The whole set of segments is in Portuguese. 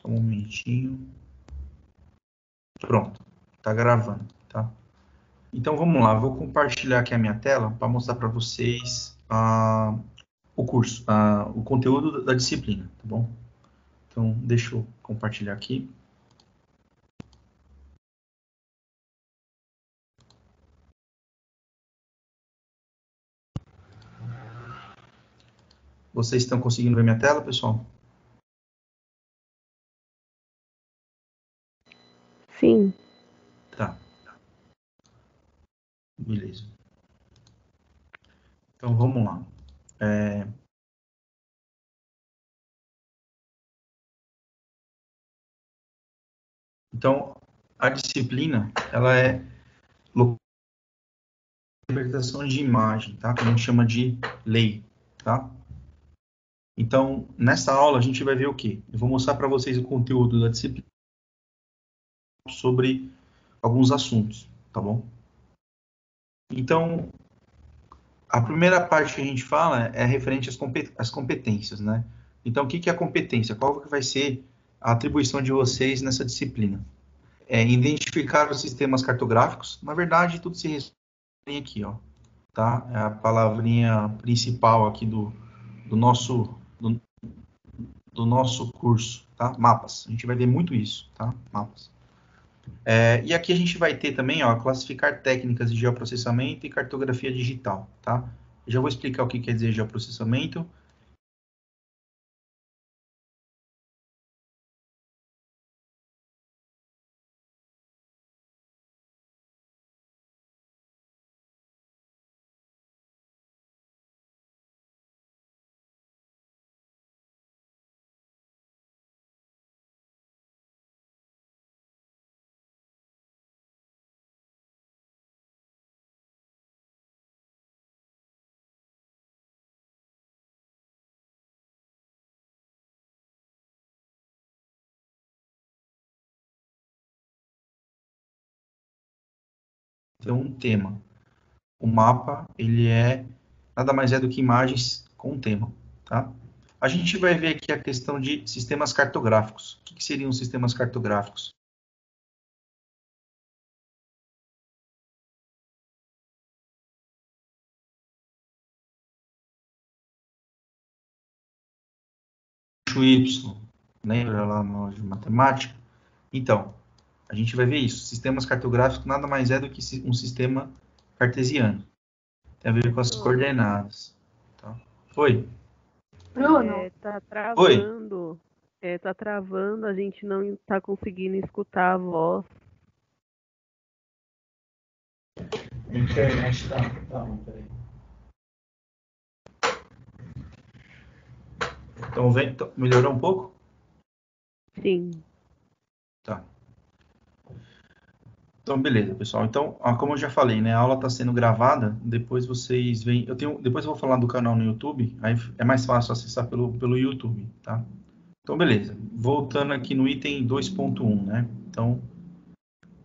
Só um momentinho. Pronto, tá gravando, tá? Então vamos lá, vou compartilhar aqui a minha tela para mostrar para vocês o curso, o conteúdo da disciplina, tá bom? Então deixa eu compartilhar aqui. Vocês estão conseguindo ver minha tela, pessoal? Sim. Tá. Beleza. Então, vamos lá. Então, a disciplina, ela é localização de imagem, tá? Que a gente chama de LEII, tá? Então, nessa aula a gente vai ver o quê? Eu vou mostrar para vocês o conteúdo da disciplina sobre alguns assuntos, tá bom? Então, a primeira parte que a gente fala é referente às competências, né? Então, o que é a competência? Qual que vai ser a atribuição de vocês nessa disciplina? É identificar os sistemas cartográficos. Na verdade, tudo se resume aqui, ó, tá? É a palavrinha principal aqui do nosso curso, tá? Mapas. A gente vai ver muito isso, tá? Mapas. E aqui a gente vai ter também, ó, classificar técnicas de geoprocessamento e cartografia digital, tá? Eu já vou explicar o que quer dizer geoprocessamento. Então, um tema. O mapa, ele é nada mais é do que imagens com tema, tá? A gente vai ver aqui a questão de sistemas cartográficos. O que seriam sistemas cartográficos? O Y, lembra lá na aula de matemática? Então, a gente vai ver isso. Sistemas cartográficos nada mais é do que um sistema cartesiano. Tem a ver com as coordenadas. Tá? Oi? Bruno? Tá travando. Oi? Tá travando, a gente não tá conseguindo escutar a voz. A internet tá ruim, peraí. Então, melhorou um pouco? Sim. Tá. Então, beleza, pessoal. Então, como eu já falei, né, a aula está sendo gravada, depois vocês veem... Depois eu vou falar do canal no YouTube, aí é mais fácil acessar pelo YouTube, tá? Então, beleza. Voltando aqui no item 2.1, né? Então,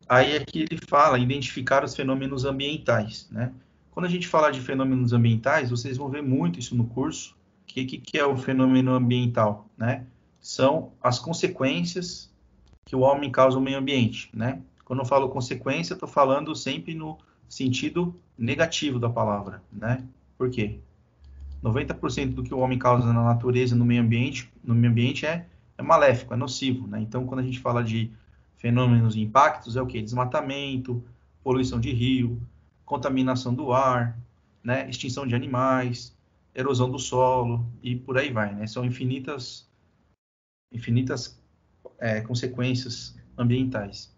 aí aqui ele fala identificar os fenômenos ambientais, né? Quando a gente falar de fenômenos ambientais, vocês vão ver muito isso no curso. O que é o fenômeno ambiental, né? São as consequências que o homem causa ao meio ambiente, né? Quando eu falo consequência, eu estou falando sempre no sentido negativo da palavra, né? Por quê? 90% do que o homem causa na natureza, no meio ambiente é maléfico, é nocivo, né? Então, quando a gente fala de fenômenos e impactos, é o quê? Desmatamento, poluição de rio, contaminação do ar, né? Extinção de animais, erosão do solo e por aí vai, né? São infinitas consequências ambientais.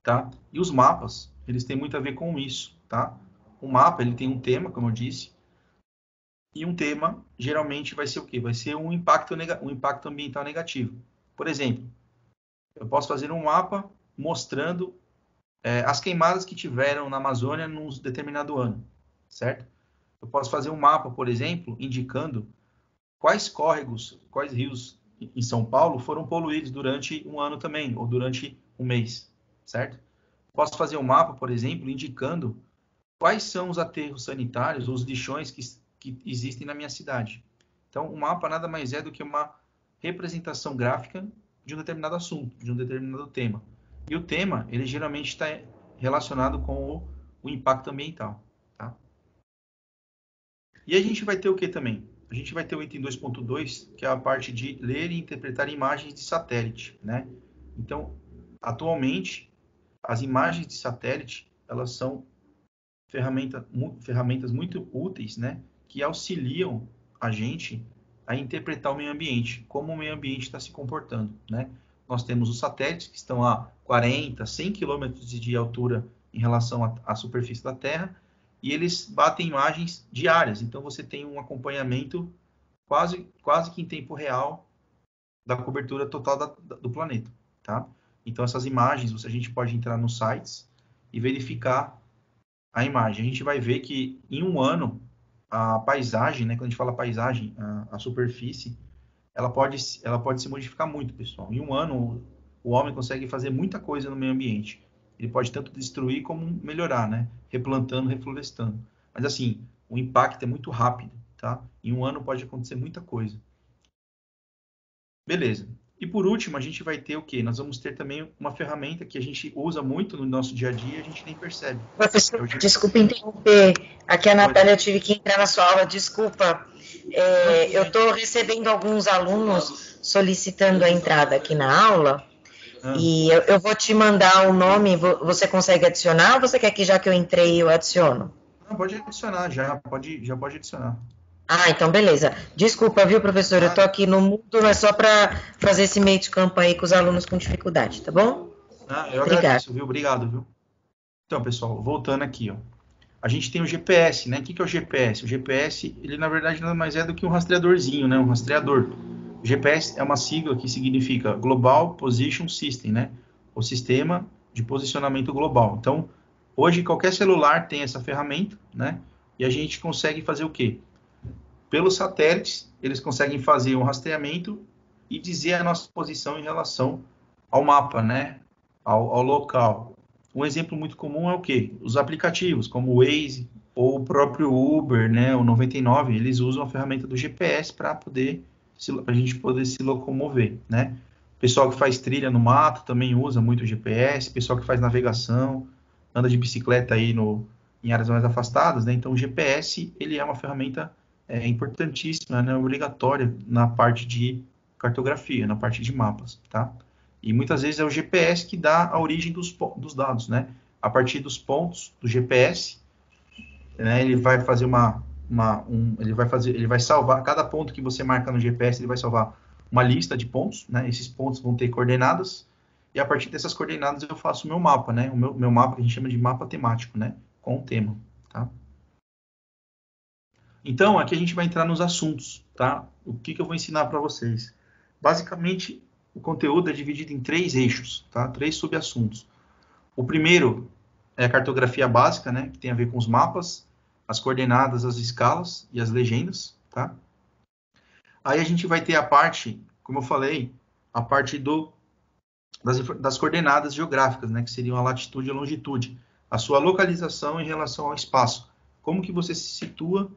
Tá? E os mapas, eles têm muito a ver com isso, tá? O mapa, ele tem um tema, como eu disse, e um tema geralmente vai ser o quê? Vai ser um impacto ambiental negativo. Por exemplo, eu posso fazer um mapa mostrando as queimadas que tiveram na Amazônia num determinado ano, certo? Eu posso fazer um mapa, por exemplo, indicando quais córregos, quais rios em São Paulo foram poluídos durante um ano também, ou durante um mês. Certo? Posso fazer um mapa, por exemplo, indicando quais são os aterros sanitários ou os lixões que existem na minha cidade. Então, o mapa nada mais é do que uma representação gráfica de um determinado assunto, de um determinado tema. E o tema, ele geralmente está relacionado com o impacto ambiental. Tá? E a gente vai ter o que também? A gente vai ter o item 2.2, que é a parte de ler e interpretar imagens de satélite. Né? Então, atualmente, as imagens de satélite, elas são ferramentas muito úteis, né? Que auxiliam a gente a interpretar o meio ambiente, como o meio ambiente está se comportando. Né? Nós temos os satélites que estão a 40, 100 quilômetros de altura em relação à superfície da Terra, e eles batem imagens diárias, então você tem um acompanhamento quase que em tempo real da cobertura total do planeta, tá? Então essas imagens, a gente pode entrar nos sites e verificar a imagem. A gente vai ver que em um ano a paisagem, né, quando a gente fala paisagem, a superfície, ela pode se modificar muito, pessoal. Em um ano o homem consegue fazer muita coisa no meio ambiente. Ele pode tanto destruir como melhorar, né? Replantando, reflorestando. Mas assim, o impacto é muito rápido, tá? Em um ano pode acontecer muita coisa. Beleza. E por último, a gente vai ter o quê? Nós vamos ter também uma ferramenta que a gente usa muito no nosso dia a dia e a gente nem percebe. Professor, desculpa interromper. Aqui a Natália, eu tive que entrar na sua aula, desculpa. Eu estou recebendo alguns alunos solicitando a entrada aqui na aula. E eu vou te mandar o nome, você consegue adicionar ou você quer que já que eu entrei eu adiciono? Não, pode adicionar, já pode adicionar. Ah, então beleza. Desculpa, viu, professor, eu tô aqui no mudo, mas só para fazer esse meio de campo aí com os alunos com dificuldade, tá bom? Eu agradeço, viu? Obrigado, viu? Então, pessoal, voltando aqui, ó. A gente tem o GPS, né? O que é o GPS? O GPS, ele na verdade nada mais é do que um rastreadorzinho, né? Um rastreador. GPS é uma sigla que significa Global Position System, né? O sistema de posicionamento global. Então, hoje qualquer celular tem essa ferramenta, né? E a gente consegue fazer o quê? Pelos satélites, eles conseguem fazer um rastreamento e dizer a nossa posição em relação ao mapa, né? Ao local. Um exemplo muito comum é o quê? Os aplicativos, como o Waze ou o próprio Uber, né? O 99, eles usam a ferramenta do GPS para poder... para a gente poder se locomover, né? Pessoal que faz trilha no mato também usa muito o GPS, pessoal que faz navegação, anda de bicicleta aí em áreas mais afastadas, né? Então o GPS, ele é uma ferramenta importantíssima, né? Obrigatória na parte de cartografia, na parte de mapas, tá? E muitas vezes é o GPS que dá a origem dos dados, né? A partir dos pontos do GPS, né? Ele vai fazer ele vai salvar cada ponto que você marca no GPS, ele vai salvar uma lista de pontos, né? Esses pontos vão ter coordenadas e a partir dessas coordenadas eu faço o meu mapa, né? O meu mapa que a gente chama de mapa temático, né? Com o tema, tá? Então aqui a gente vai entrar nos assuntos, tá? O que eu vou ensinar para vocês? Basicamente o conteúdo é dividido em 3 eixos, tá? 3 subassuntos. O primeiro é a cartografia básica, né? Que tem a ver com os mapas, as coordenadas, as escalas e as legendas, tá? Aí a gente vai ter a parte, como eu falei, a parte das coordenadas geográficas, né? Que seriam a latitude e a longitude. A sua localização em relação ao espaço. Como que você se situa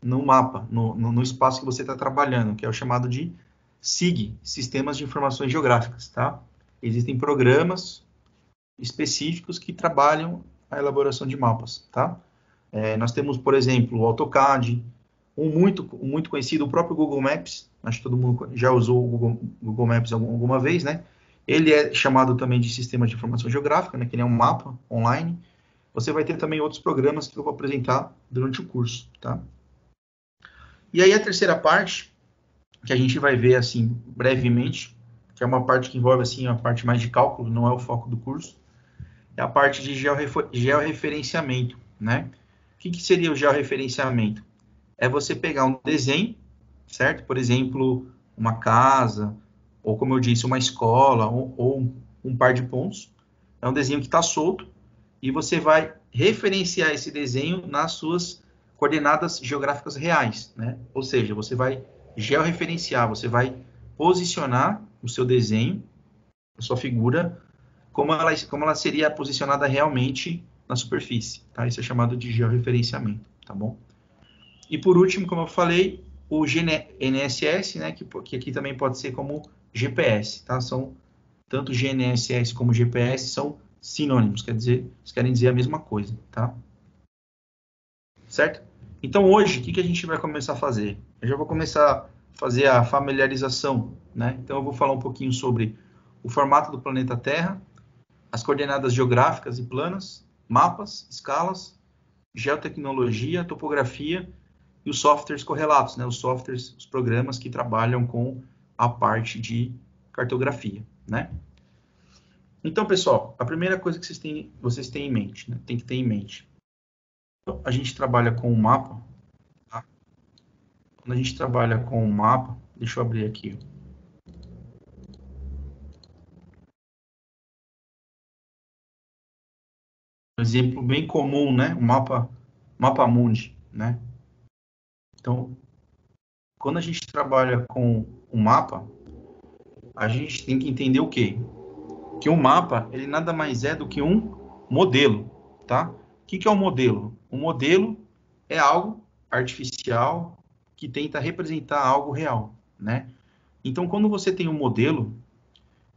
no mapa, no espaço que você está trabalhando, que é o chamado de SIG, Sistemas de Informações Geográficas, tá? Existem programas específicos que trabalham a elaboração de mapas, tá? Nós temos, por exemplo, o AutoCAD, muito conhecido, o próprio Google Maps. Acho que todo mundo já usou o Google Maps alguma vez, né? Ele é chamado também de Sistema de Informação Geográfica, né? Que ele é um mapa online. Você vai ter também outros programas que eu vou apresentar durante o curso, tá? E aí a terceira parte, que a gente vai ver, assim, brevemente, que é uma parte que envolve, assim, a parte mais de cálculo, não é o foco do curso, é a parte de georreferenciamento, né? O que seria o georreferenciamento? É você pegar um desenho, certo? Por exemplo, uma casa, ou como eu disse, uma escola, ou um par de pontos. É um desenho que está solto e você vai referenciar esse desenho nas suas coordenadas geográficas reais, né? Ou seja, você vai georreferenciar, você vai posicionar o seu desenho, a sua figura, como ela seria posicionada realmente na superfície, tá? Isso é chamado de georreferenciamento, tá bom? E por último, como eu falei, o GNSS, né? Que aqui também pode ser como GPS, tá? São tanto GNSS como GPS são sinônimos, quer dizer, eles querem dizer a mesma coisa, tá? Certo? Então hoje, o que a gente vai começar a fazer? Eu já vou começar a fazer a familiarização, né? Então eu vou falar um pouquinho sobre o formato do planeta Terra, as coordenadas geográficas e planas, mapas, escalas, geotecnologia, topografia e os softwares correlatos, né? Os softwares, os programas que trabalham com a parte de cartografia, né? Então, pessoal, a primeira coisa que vocês têm em mente, né? Tem que ter em mente. A gente trabalha com o mapa, tá? Quando a gente trabalha com o mapa, deixa eu abrir aqui. Um exemplo bem comum, né? O mapa mundi, né? Então, quando a gente trabalha com o mapa, a gente tem que entender o quê? Que um mapa, ele nada mais é do que um modelo, tá? O que que é um modelo? Um modelo é algo artificial que tenta representar algo real, né? Então, quando você tem um modelo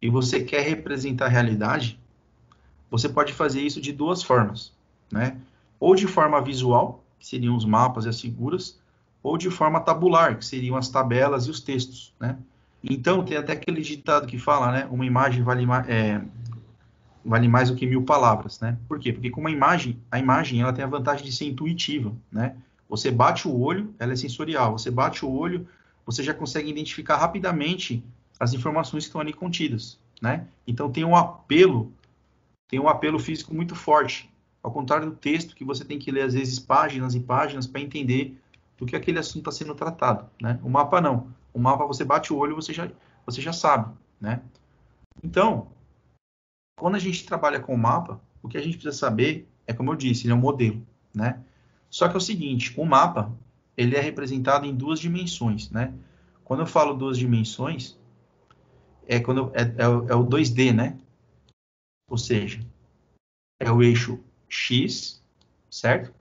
e você quer representar a realidade, você pode fazer isso de duas formas, né? Ou de forma visual, que seriam os mapas e as figuras, ou de forma tabular, que seriam as tabelas e os textos, né? Então, tem até aquele ditado que fala, né? Uma imagem vale mais do que 1000 palavras, né? Por quê? Porque com uma imagem, a imagem ela tem a vantagem de ser intuitiva, né? Você bate o olho, ela é sensorial. Você bate o olho, você já consegue identificar rapidamente as informações que estão ali contidas, né? Então, tem um apelo físico muito forte. Ao contrário do texto, que você tem que ler, às vezes, páginas e páginas para entender do que aquele assunto está sendo tratado, né? O mapa não. O mapa, você bate o olho, você já sabe, né? Então, quando a gente trabalha com o mapa, o que a gente precisa saber é, como eu disse, ele é um modelo, né? Só que é o seguinte, o mapa, ele é representado em duas dimensões, né? Quando eu falo duas dimensões, é o 2D, né? Ou seja, é o eixo X, certo?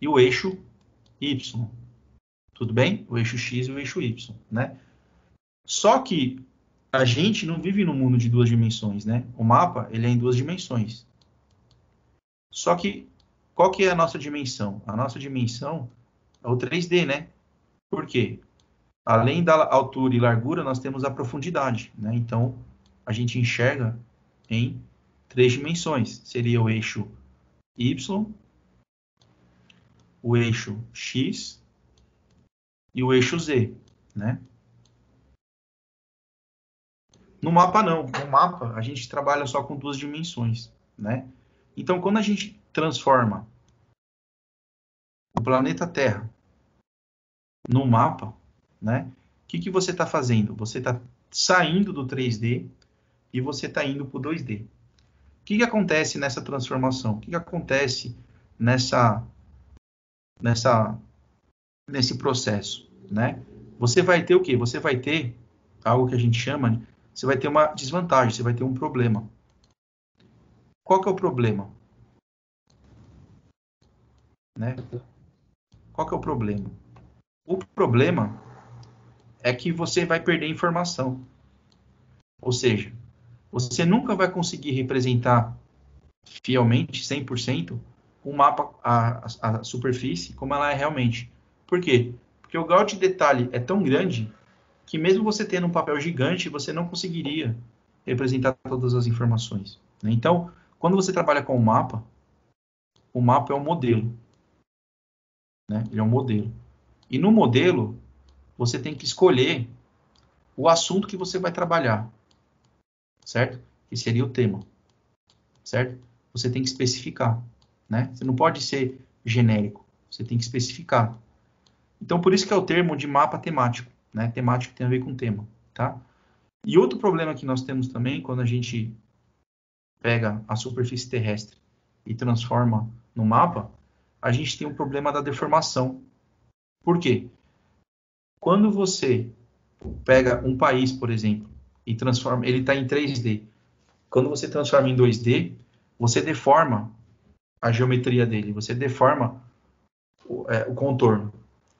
E o eixo Y. Tudo bem? O eixo X e o eixo Y, né? Só que a gente não vive num mundo de duas dimensões, né? O mapa, ele é em duas dimensões. Só que, qual que é a nossa dimensão? A nossa dimensão é o 3D, né? Por quê? Além da altura e largura, nós temos a profundidade, né? Então, a gente enxerga em três dimensões. Seria o eixo Y, o eixo X e o eixo Z, né? No mapa não, no mapa a gente trabalha só com duas dimensões, né? Então, quando a gente transforma o planeta Terra no mapa, né? O que você está fazendo? Você está saindo do 3D e você está indo para o 2D. O que acontece nessa transformação? O que acontece nesse processo, né? Você vai ter o quê? Você vai ter algo que a gente chama, você vai ter uma desvantagem, você vai ter um problema. Qual que é o problema? Né? Qual que é o problema? O problema é que você vai perder informação. Ou seja, você nunca vai conseguir representar fielmente, 100%, o mapa, a superfície, como ela é realmente. Por quê? Porque o grau de detalhe é tão grande que mesmo você tendo um papel gigante, você não conseguiria representar todas as informações, né? Então, quando você trabalha com o mapa é um modelo, né? Ele é um modelo. E no modelo, você tem que escolher o assunto que você vai trabalhar, certo? Que seria o tema, certo? Você tem que especificar, né? Você não pode ser genérico, você tem que especificar. Então, por isso que é o termo de mapa temático, né? Temático tem a ver com tema, tá? E outro problema que nós temos também, quando a gente pega a superfície terrestre e transforma no mapa, a gente tem um problema da deformação. Por quê? Quando você pega um país, por exemplo, e transforma, ele está em 3D. Quando você transforma em 2D, você deforma a geometria dele, você deforma o contorno.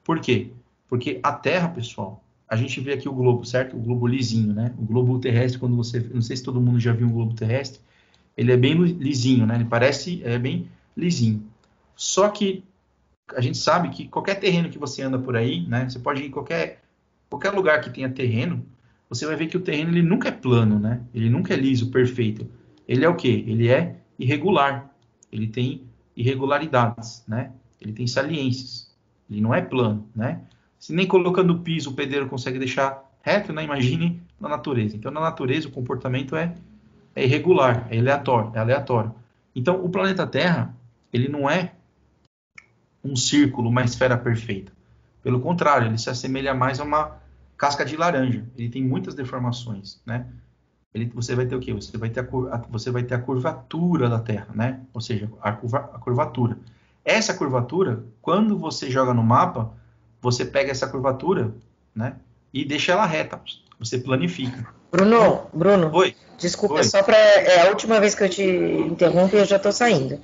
Por quê? Porque a Terra, pessoal, a gente vê aqui o globo, certo? O globo lisinho, né? O globo terrestre, quando você... Não sei se todo mundo já viu um globo terrestre. Ele é bem lisinho, né? Ele parece... É bem lisinho. Só que a gente sabe que qualquer terreno que você anda por aí, né? Você pode ir em qualquer lugar que tenha terreno, você vai ver que o terreno ele nunca é plano, né? Ele nunca é liso, perfeito. Ele é o quê? Ele é irregular. Ele tem irregularidades, né? Ele tem saliências. Ele não é plano, né? Se nem colocando o piso, o pedreiro consegue deixar reto, né? Imagine na natureza. Então, na natureza, o comportamento é irregular, é aleatório. Então, o planeta Terra, ele não é um círculo, uma esfera perfeita. Pelo contrário, ele se assemelha mais a uma casca de laranja. Ele tem muitas deformações, né? Você vai ter o quê? Você vai ter a curvatura da Terra, né? Ou seja, a curvatura. Essa curvatura, quando você joga no mapa... Você pega essa curvatura, né, e deixa ela reta. Você planifica. Bruno. Oi. Desculpa, Oi. Só para a última vez que eu te interrompo, eu já estou saindo.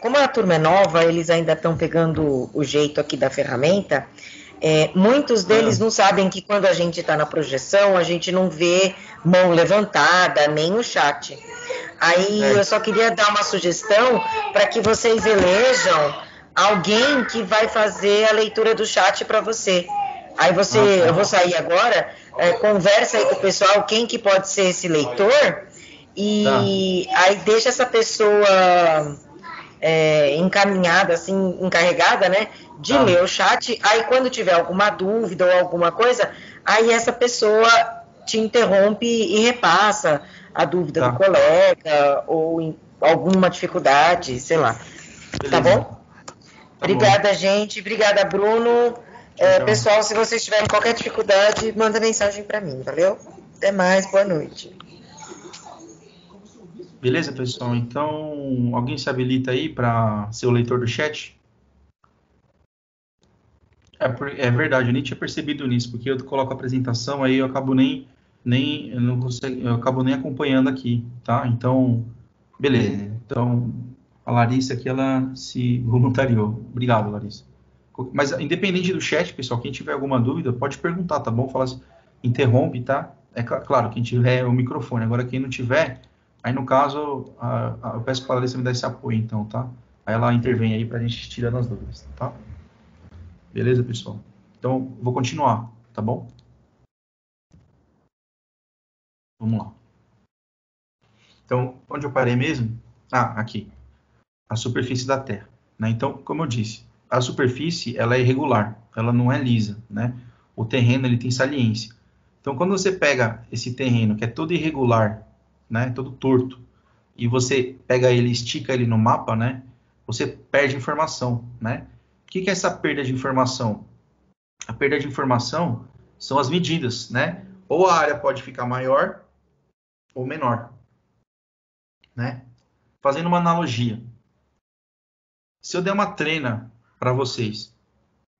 Como a turma é nova, eles ainda estão pegando o jeito aqui da ferramenta. Muitos deles não sabem que quando a gente está na projeção, a gente não vê mão levantada, nem o chat. Aí eu só queria dar uma sugestão para que vocês elejam alguém que vai fazer a leitura do chat para você. Aí você, eu vou sair agora, conversa aí com o pessoal, quem que pode ser esse leitor, e aí deixa essa pessoa encaminhada, assim, encarregada, né, de ler o chat. Aí quando tiver alguma dúvida ou alguma coisa, aí essa pessoa te interrompe e repassa a dúvida do colega, ou alguma dificuldade, sei lá. Beleza. Tá bom? Obrigada, gente. Obrigada, Bruno. Então, pessoal, se vocês tiverem qualquer dificuldade, manda mensagem para mim, valeu? Até mais, boa noite. Beleza, pessoal. Então, alguém se habilita aí para ser o leitor do chat? É verdade, eu nem tinha percebido nisso, porque eu coloco a apresentação, aí eu acabo nem acompanhando aqui, tá? Então, beleza. Então... A Larissa aqui, ela se voluntariou. Obrigado, Larissa. Mas, independente do chat, pessoal, quem tiver alguma dúvida, pode perguntar, tá bom? Fala assim, interrompe, tá? É claro, quem tiver o microfone. Agora, quem não tiver, aí, no caso, eu peço para a Larissa me dar esse apoio, então, tá? Aí ela intervém aí para a gente tirar as dúvidas, tá? Beleza, pessoal? Então, vou continuar, tá bom? Vamos lá. Então, onde eu parei mesmo? Ah, aqui. A superfície da Terra, né? Então, como eu disse, a superfície ela é irregular, ela não é lisa, né? O terreno ele tem saliência. Então, quando você pega esse terreno que é todo irregular, né, todo torto, e você pega ele, estica ele no mapa, né, você perde informação, né? O que é essa perda de informação? A perda de informação são as medidas, né? Ou a área pode ficar maior ou menor, né? Fazendo uma analogia. Se eu der uma trena para vocês,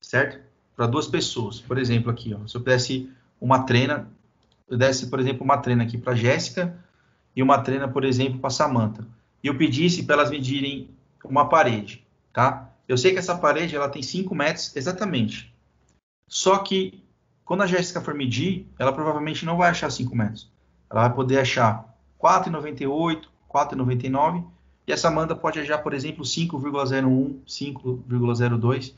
certo? Para duas pessoas, por exemplo, aqui, ó. Se eu desse uma trena, aqui para Jéssica e uma trena, por exemplo, para Samantha, e eu pedisse para elas medirem uma parede, tá? Eu sei que essa parede ela tem 5 metros exatamente. Só que quando a Jéssica for medir, ela provavelmente não vai achar 5 metros. Ela vai poder achar 4,98, 4,99. E a Samantha pode achar, por exemplo, 5,01, 5,02.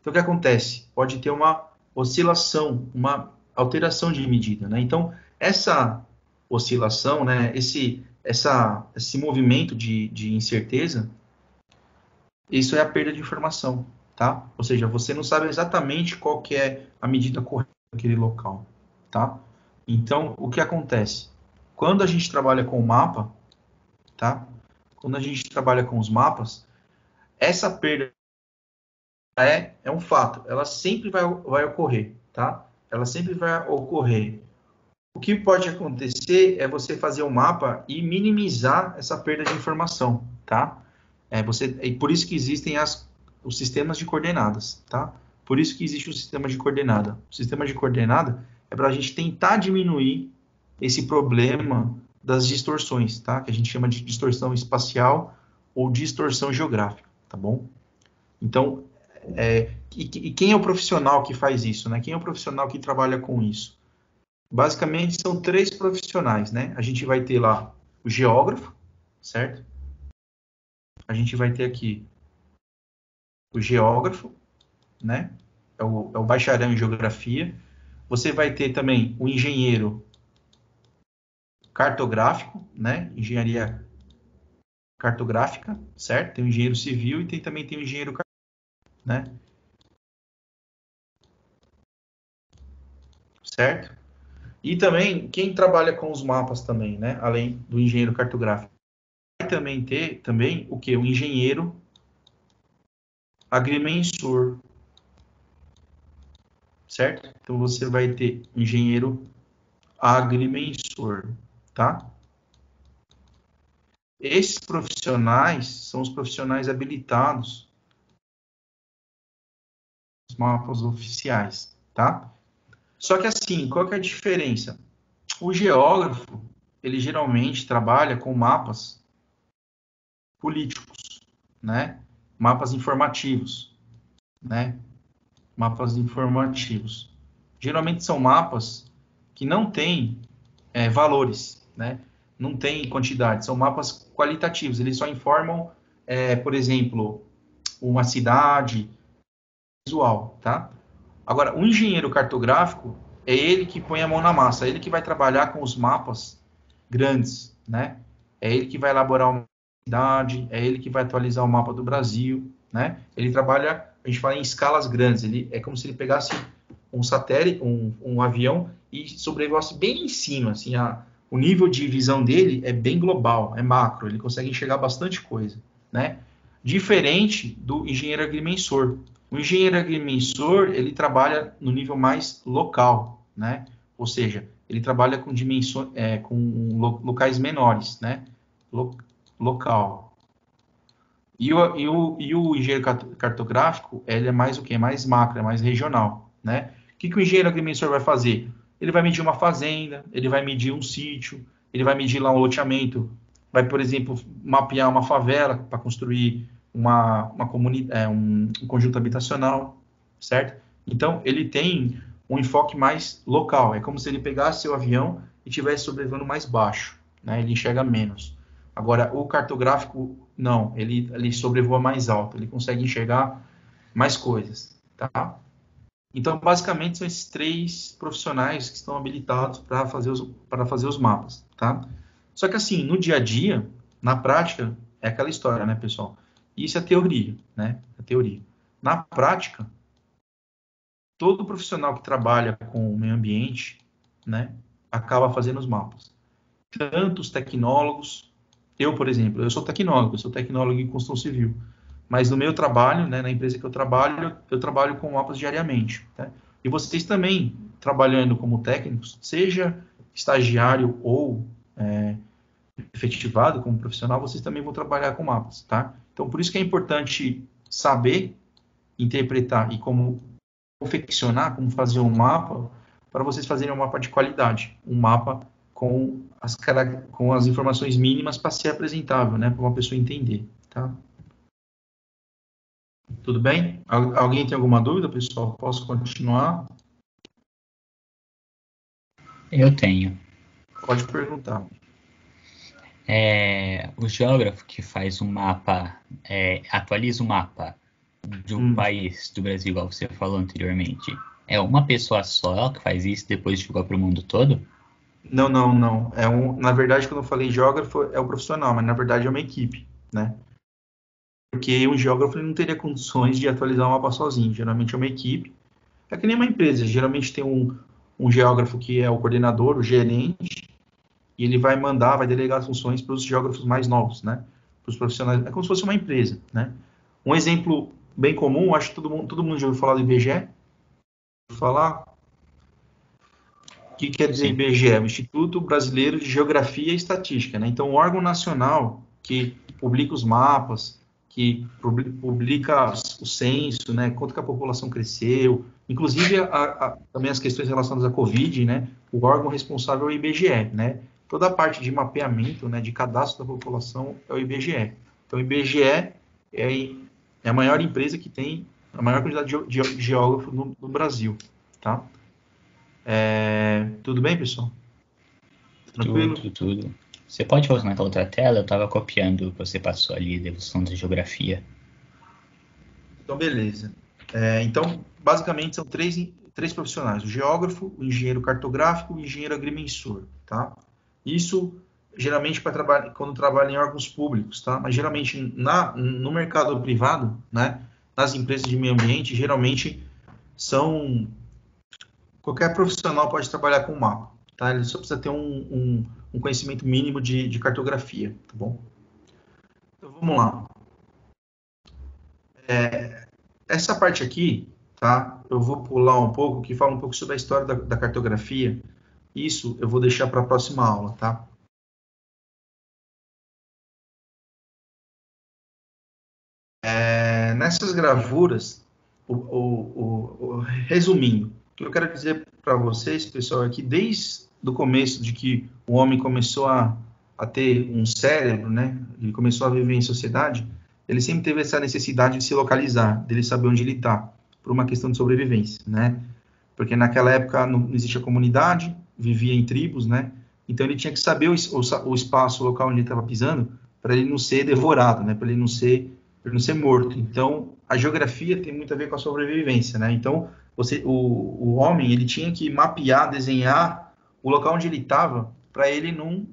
Então, o que acontece? Pode ter uma oscilação, uma alteração de medida, né? Então, essa oscilação, né? Esse movimento de incerteza, isso é a perda de informação, tá? Ou seja, você não sabe exatamente qual que é a medida correta daquele local, tá? Então, o que acontece? Quando a gente trabalha com o mapa, tá? Quando a gente trabalha com os mapas, essa perda é um fato. Ela sempre vai ocorrer, tá? Ela sempre vai ocorrer. O que pode acontecer é você fazer um mapa e minimizar essa perda de informação, tá? E por isso que existem os sistemas de coordenadas, tá? Por isso que existe o sistema de coordenada. O sistema de coordenada é para a gente tentar diminuir esse problema das distorções, tá? Que a gente chama de distorção espacial ou distorção geográfica, tá bom? Então, E quem é o profissional que faz isso, né? Quem é o profissional que trabalha com isso? Basicamente, são três profissionais, né? A gente vai ter lá o geógrafo, certo? A gente vai ter aqui o geógrafo, né? É o bacharel em geografia. Você vai ter também o engenheiro cartográfico, né? Engenharia cartográfica, certo? Tem o engenheiro civil e também tem o engenheiro cartográfico, né? Certo? E também, quem trabalha com os mapas também, né? Além do engenheiro cartográfico. Vai também ter, o quê? O engenheiro agrimensor. Certo? Então, você vai ter engenheiro agrimensor, tá? Esses profissionais são os profissionais habilitados nos mapas oficiais, tá? Só que assim, qual que é a diferença? O geógrafo, ele geralmente trabalha com mapas políticos, né? Mapas informativos, né? Mapas informativos. Geralmente são mapas que não têm valores, né? Não têm quantidade, são mapas qualitativos. Eles só informam, por exemplo, uma cidade visual, tá? Agora, o engenheiro cartográfico é ele que põe a mão na massa, é ele que vai trabalhar com os mapas grandes, né? É ele que vai elaborar uma cidade, é ele que vai atualizar o mapa do Brasil, né? Ele trabalha, a gente fala em escalas grandes, ele é como se ele pegasse um satélite, um avião e sobrevoasse bem em cima, assim, o nível de visão dele é bem global, é macro, ele consegue enxergar bastante coisa, né? Diferente do engenheiro agrimensor. O engenheiro agrimensor, ele trabalha no nível mais local, né? Ou seja, ele trabalha com dimensões, com locais menores, né? Local. E o engenheiro cartográfico, ele é mais o quê? Mais macro, é mais regional, né? O que o engenheiro agrimensor vai fazer? Ele vai medir uma fazenda, ele vai medir um sítio, ele vai medir lá um loteamento, vai, por exemplo, mapear uma favela para construir um conjunto habitacional, certo? Então, ele tem um enfoque mais local. É como se ele pegasse seu avião e estivesse sobrevoando mais baixo, né? Ele enxerga menos. Agora, o cartográfico, não. Ele sobrevoa mais alto. Ele consegue enxergar mais coisas, tá? Então, basicamente, são esses três profissionais que estão habilitados para fazer os mapas, tá? Só que, assim, no dia a dia, na prática, é aquela história, né, pessoal? Isso é teoria, né? É teoria. Na prática, todo profissional que trabalha com o meio ambiente, né, acaba fazendo os mapas. Tanto os tecnólogos, eu, por exemplo, eu sou tecnólogo em construção civil, mas no meu trabalho, né, na empresa que eu trabalho com mapas diariamente, né? E vocês também, trabalhando como técnicos, seja estagiário ou efetivado como profissional, vocês também vão trabalhar com mapas, tá? Então, por isso que é importante saber interpretar e como confeccionar, como fazer um mapa, para vocês fazerem um mapa de qualidade, um mapa com as informações mínimas para ser apresentável, né? Para uma pessoa entender, tá? Tudo bem? Alguém tem alguma dúvida, pessoal? Posso continuar? Eu tenho. Pode perguntar. O geógrafo que faz um mapa, atualiza o mapa de um país, do Brasil, igual você falou anteriormente, é uma pessoa só que faz isso depois de divulgar para o mundo todo? Não. Na verdade, quando eu falei geógrafo, é o profissional, mas na verdade é uma equipe, né? Porque um geógrafo não teria condições de atualizar o mapa sozinho, geralmente é uma equipe. É que nem uma empresa, geralmente tem um geógrafo que é o coordenador, o gerente, e ele vai delegar funções para os geógrafos mais novos, né? Para os profissionais, é como se fosse uma empresa, né? Um exemplo bem comum, acho que todo mundo já ouviu falar do IBGE. O que quer dizer IBGE? O Instituto Brasileiro de Geografia e Estatística, né? Então, um órgão nacional que publica os mapas, que publica o censo, né? Quanto que a população cresceu, inclusive também as questões relacionadas à Covid, né? O órgão responsável é o IBGE, né? Toda a parte de mapeamento, né, de cadastro da população é o IBGE. Então, o IBGE é a maior empresa que tem a maior quantidade de geógrafos no Brasil, tá? Tudo bem, pessoal? Tranquilo? Tudo. Você pode voltar para outra tela? Eu estava copiando o que você passou ali, da evolução da geografia. Então, beleza. Então, basicamente, são três profissionais. O geógrafo, o engenheiro cartográfico e o engenheiro agrimensor, tá? Isso, geralmente, para trabalhar quando trabalha em órgãos públicos, tá? Mas, geralmente, no mercado privado, né? Nas empresas de meio ambiente, geralmente, são... Qualquer profissional pode trabalhar com mapa, tá? Ele só precisa ter um conhecimento mínimo de cartografia, tá bom? Então, vamos lá. Essa parte aqui, tá? Eu vou pular um pouco, que fala um pouco sobre a história da cartografia. Isso eu vou deixar para a próxima aula, tá? Nessas gravuras, resumindo, o que eu quero dizer para vocês, pessoal, é que desde o começo de que o homem começou a ter um cérebro, né? Ele começou a viver em sociedade, ele sempre teve essa necessidade de se localizar, dele saber onde ele está, por uma questão de sobrevivência, né? Porque naquela época não existia comunidade, vivia em tribos, né? Então ele tinha que saber o espaço, o local onde ele estava pisando, para ele não ser devorado, né? Para ele não ser morto. Então, a geografia tem muito a ver com a sobrevivência, né? Então, o homem, ele tinha que mapear, desenhar o local onde ele estava para ele não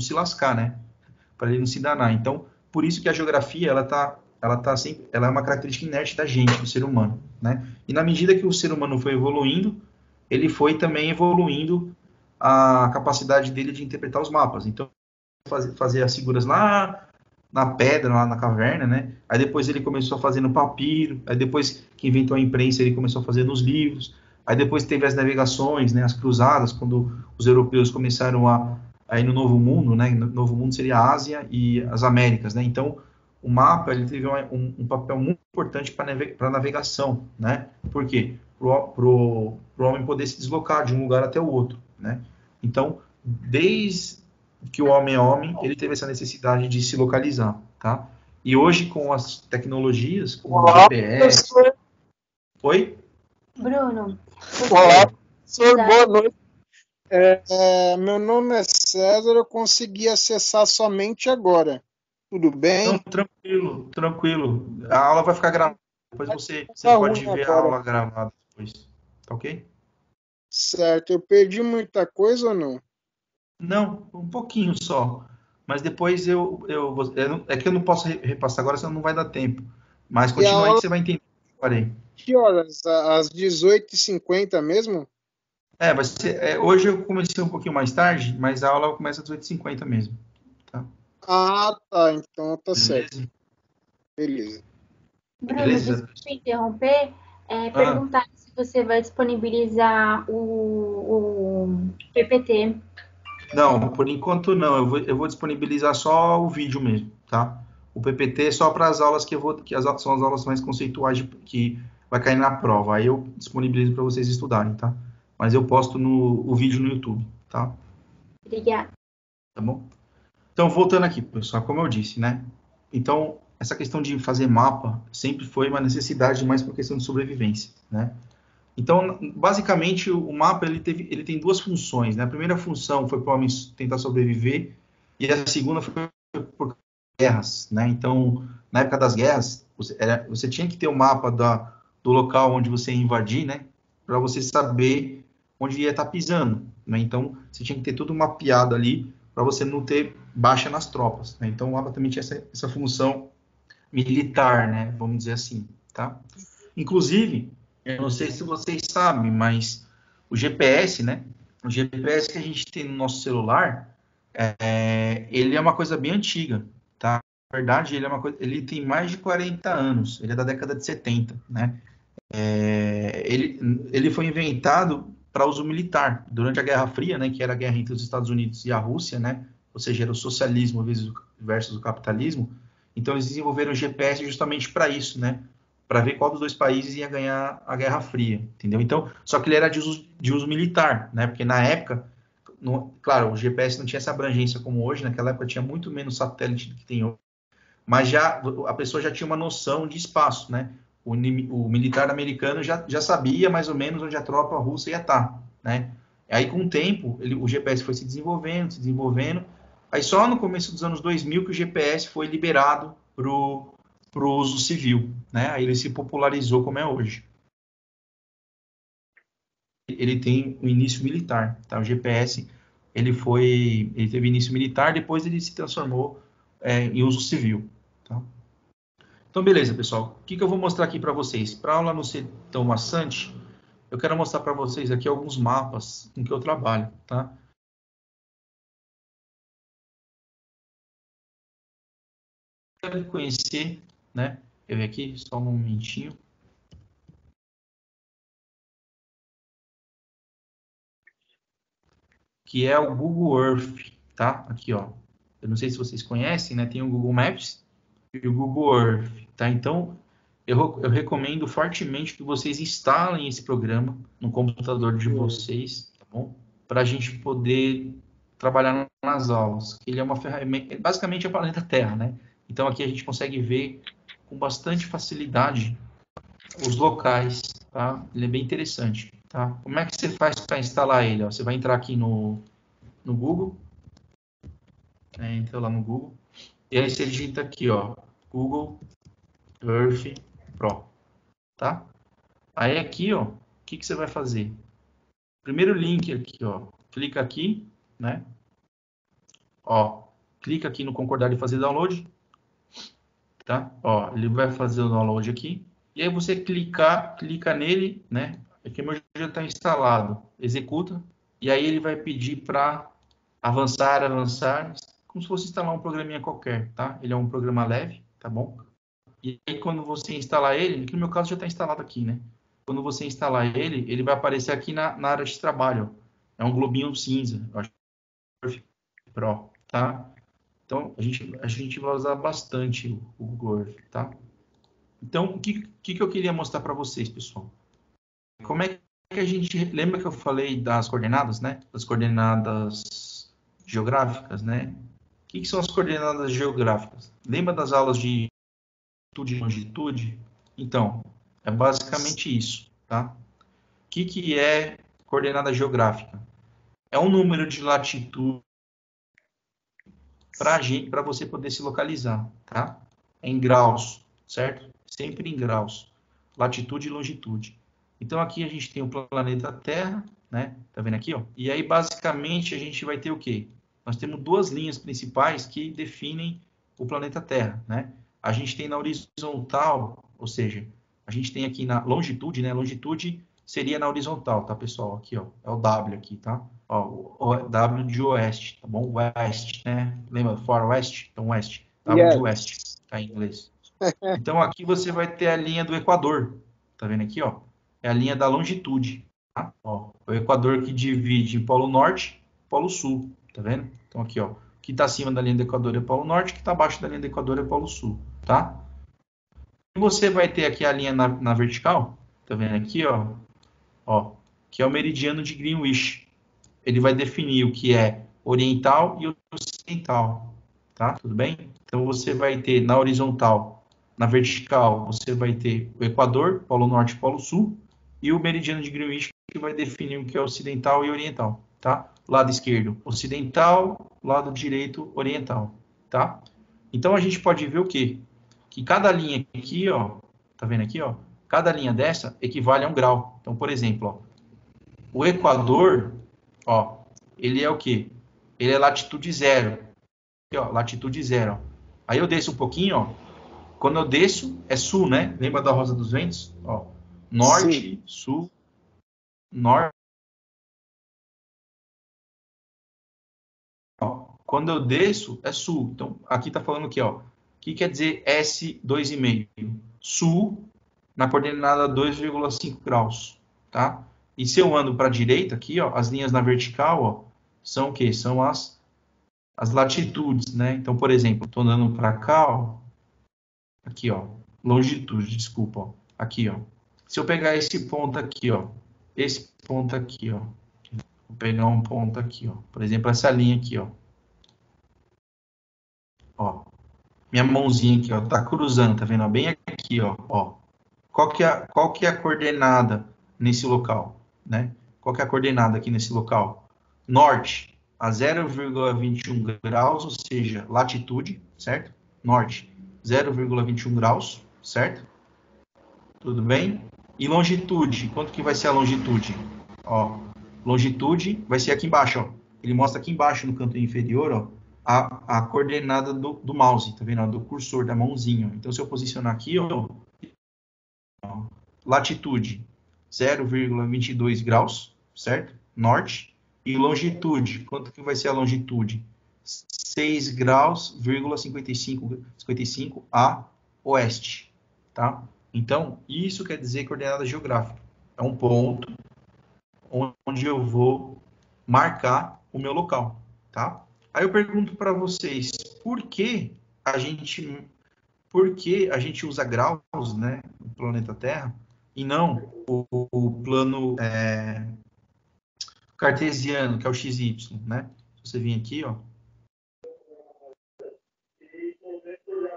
se lascar, né? Para ele não se danar. Então, por isso que a geografia, ela é uma característica inerte da gente, do ser humano, né? E na medida que o ser humano foi evoluindo, ele foi também evoluindo a capacidade dele de interpretar os mapas. Então, fazer as figuras lá na pedra, lá na caverna, né? Aí depois ele começou a fazer no papiro, aí depois que inventou a imprensa, ele começou a fazer nos livros, aí depois teve as navegações, né? As cruzadas, quando os europeus começaram a ir no Novo Mundo, né? No Novo Mundo seria a Ásia e as Américas, né? Então, o mapa, ele teve um papel muito importante para a navegação, né? Por quê? Para o homem poder se deslocar de um lugar até o outro, né? Então, desde que o homem é homem, ele teve essa necessidade de se localizar, tá? E hoje, com as tecnologias, com o GPS... Professor. Oi? Bruno. Olá, professor, boa noite. Meu nome é César, eu consegui acessar somente agora. Tudo bem? Não, tranquilo. A aula vai ficar gravada. Depois você pode ver agora. A aula gravada depois. Tá ok? Certo. Eu perdi muita coisa ou não? Não, um pouquinho só, mas depois é que eu não posso repassar agora, senão não vai dar tempo, mas continua aí que você vai entender. Parei. Que horas? Às 18h50 mesmo? Vai ser, hoje eu comecei um pouquinho mais tarde, mas a aula começa às 18h50 mesmo, tá? Ah, tá, então tá certo. Beleza. Bruno, desculpa te interromper, perguntar se você vai disponibilizar o PPT. Não, por enquanto não, eu vou disponibilizar só o vídeo mesmo, tá? O PPT é só para as aulas são as aulas mais conceituais que vai cair na prova, aí eu disponibilizo para vocês estudarem, tá? Mas eu posto o vídeo no YouTube, tá? Obrigada. Tá bom? Então, voltando aqui, pessoal, como eu disse, né? Então, essa questão de fazer mapa sempre foi uma necessidade, mais por questão de sobrevivência, né? Então, basicamente, o mapa ele tem duas funções, né? A primeira função foi para o homem tentar sobreviver e a segunda foi por guerras, né? Então, na época das guerras, você tinha que ter o mapa do local onde você ia invadir, né? Para você saber onde ia estar pisando, né? Então, você tinha que ter tudo mapeado ali para você não ter baixa nas tropas, né? Então, o mapa também tinha essa função militar, né? Vamos dizer assim, tá? Inclusive... Eu não sei se vocês sabem, mas o GPS, né? O GPS que a gente tem no nosso celular, ele é uma coisa bem antiga, tá? Na verdade, ele tem mais de 40 anos, ele é da década de 70, né? Ele foi inventado para uso militar, durante a Guerra Fria, né? Que era a guerra entre os Estados Unidos e a Rússia, né? Ou seja, era o socialismo versus o capitalismo. Então, eles desenvolveram o GPS justamente para isso, né? Para ver qual dos dois países ia ganhar a Guerra Fria, entendeu? Então, só que ele era de uso militar, né? Porque na época, claro, o GPS não tinha essa abrangência como hoje, naquela época tinha muito menos satélite do que tem hoje, mas a pessoa já tinha uma noção de espaço, né? o militar americano já sabia mais ou menos onde a tropa russa ia estar, né? Aí, com o tempo, o GPS foi se desenvolvendo. Aí, só no começo dos anos 2000 que o GPS foi liberado para o uso civil, né? Aí ele se popularizou como é hoje. Ele tem um início militar, tá? O GPS, ele teve início militar, depois ele se transformou em uso civil, tá? Então, beleza, pessoal. O que que eu vou mostrar aqui para vocês? Para a aula não ser tão maçante, eu quero mostrar para vocês aqui alguns mapas com que eu trabalho, tá? Quero conhecer, né? Eu venho aqui só um momentinho. Que é o Google Earth, tá? Aqui, ó. Eu não sei se vocês conhecem, né? Tem o Google Maps e o Google Earth, tá? Então, eu recomendo fortemente que vocês instalem esse programa no computador de vocês, tá bom? Para a gente poder trabalhar nas aulas. Ele é uma ferramenta, basicamente é o planeta Terra, né? Então, aqui a gente consegue ver com bastante facilidade os locais, tá? Ele é bem interessante, tá? Como é que você faz para instalar ele? Ó, você vai entrar aqui no Google, né? Entra lá no Google, e aí você digita aqui, ó, Google Earth Pro, tá? Aí aqui, ó, o que que você vai fazer? Primeiro link aqui, ó, clica aqui, né? Ó, clica aqui no concordar e fazer download. Tá? Ó, ele vai fazer o download aqui, e aí você clica nele, né? Aqui meu já está instalado, executa, e aí ele vai pedir para avançar, como se fosse instalar um programinha qualquer, tá? Ele é um programa leve, tá bom? E aí quando você instalar ele, que no meu caso já está instalado aqui, né? Quando você instalar ele, ele vai aparecer aqui na área de trabalho, ó. É um globinho cinza, eu acho, Pro, tá? Então, a gente vai usar bastante o Google Earth, tá? Então, o que eu queria mostrar para vocês, pessoal? Como é que a gente... Lembra que eu falei das coordenadas, né? Das coordenadas geográficas, né? O que são as coordenadas geográficas? Lembra das aulas de longitude? Então, é basicamente isso, tá? O que é coordenada geográfica? É um número de latitude para você poder se localizar, tá? Em graus, certo? Sempre em graus, latitude e longitude. Então, aqui a gente tem o planeta Terra, né? Tá vendo aqui, ó? E aí, basicamente, a gente vai ter o quê? Nós temos duas linhas principais que definem o planeta Terra, né? A gente tem na horizontal, ou seja, a gente tem aqui na longitude, né? Longitude seria na horizontal, tá, pessoal? Aqui, ó, é o W aqui, tá? Ó, W de oeste, tá bom? West, né? Lembra? Far West? Então, West. W de West, tá em inglês. Então, aqui você vai ter a linha do Equador. Tá vendo aqui, ó? É a linha da longitude, tá? Ó, o Equador que divide em Polo Norte e Polo Sul, tá vendo? Então, aqui, ó, que tá acima da linha do Equador é Polo Norte, que tá abaixo da linha do Equador é Polo Sul, tá? E você vai ter aqui a linha na vertical, tá vendo aqui, ó? Ó, que é o meridiano de Greenwich. Ele vai definir o que é oriental e ocidental, tá? Tudo bem? Então, você vai ter na horizontal, na vertical, você vai ter o Equador, Polo Norte e Polo Sul, e o meridiano de Greenwich, que vai definir o que é ocidental e oriental, tá? Lado esquerdo, ocidental, lado direito, oriental, tá? Então, a gente pode ver o quê? Que cada linha aqui, ó, tá vendo aqui, ó? Cada linha dessa equivale a um grau. Então, por exemplo, ó, o Equador... Ó, ele é o que? Ele é latitude zero. Aqui, ó, latitude zero. Aí eu desço um pouquinho, ó. Quando eu desço, é sul, né? Lembra da Rosa dos Ventos? Ó, norte, sim. Sul, norte. Ó, quando eu desço, é sul. Então, aqui tá falando aqui, ó. O que quer dizer S2,5? Sul, na coordenada 2,5 graus, tá? E se eu ando para a direita aqui, ó, as linhas na vertical, ó, são o quê? São as latitudes, né? Então, por exemplo, estou andando para cá, ó, aqui, ó, longitude, desculpa, ó, aqui, ó. Se eu pegar esse ponto aqui, ó, esse ponto aqui, ó, vou pegar um ponto aqui, ó, por exemplo, essa linha aqui, ó, ó, minha mãozinha aqui, ó, tá cruzando, tá vendo? Bem aqui, ó, ó, Qual que é a coordenada nesse local, né? Qual que é a coordenada aqui nesse local? Norte, a 0,21 graus, ou seja, latitude, certo? Norte, 0,21 graus, certo? Tudo bem? E longitude, quanto que vai ser a longitude? Ó, longitude vai ser aqui embaixo, ó. Ele mostra aqui embaixo, no canto inferior, ó, a coordenada do mouse, tá vendo? Do cursor, da mãozinha. Então, se eu posicionar aqui, ó, latitude, 0,22 graus, certo? Norte. E longitude, quanto que vai ser a longitude? 6 graus, 55 a oeste, tá? Então, isso quer dizer coordenada geográfica. É um ponto onde eu vou marcar o meu local, tá? Aí eu pergunto para vocês, por que a gente usa graus, né, no planeta Terra, e não o plano cartesiano, que é o XY, né? Você vem aqui, ó,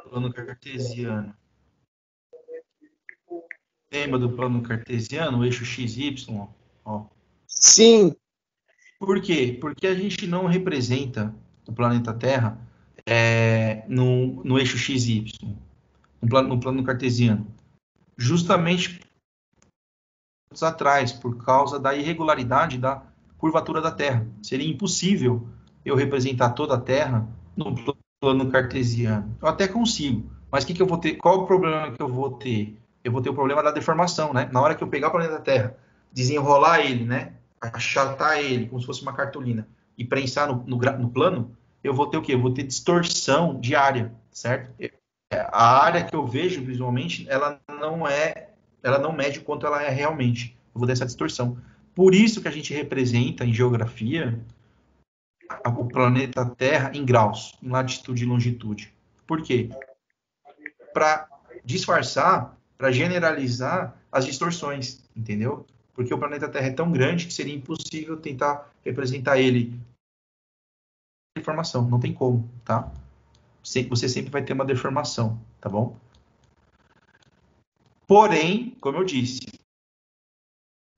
plano cartesiano. Lembra do plano cartesiano, o eixo XY, ó? Sim. Por quê? Porque a gente não representa o planeta Terra no eixo XY, no plano cartesiano. Justamente atrás, por causa da irregularidade da curvatura da Terra. Seria impossível eu representar toda a Terra no plano cartesiano. Eu até consigo, mas que eu vou ter? Qual o problema que eu vou ter? Eu vou ter o problema da deformação, né? Na hora que eu pegar o planeta Terra, desenrolar ele, né? Achatar ele, como se fosse uma cartolina, e prensar no plano, eu vou ter o quê? Eu vou ter distorção de área, certo? A área que eu vejo visualmente, ela não mede o quanto ela é realmente. Eu vou ter essa distorção. Por isso que a gente representa, em geografia, o planeta Terra em graus, em latitude e longitude. Por quê? Para disfarçar, para generalizar as distorções, entendeu? Porque o planeta Terra é tão grande que seria impossível tentar representar ele. Deformação, não tem como, tá? Você sempre vai ter uma deformação, tá bom? Porém, como eu disse,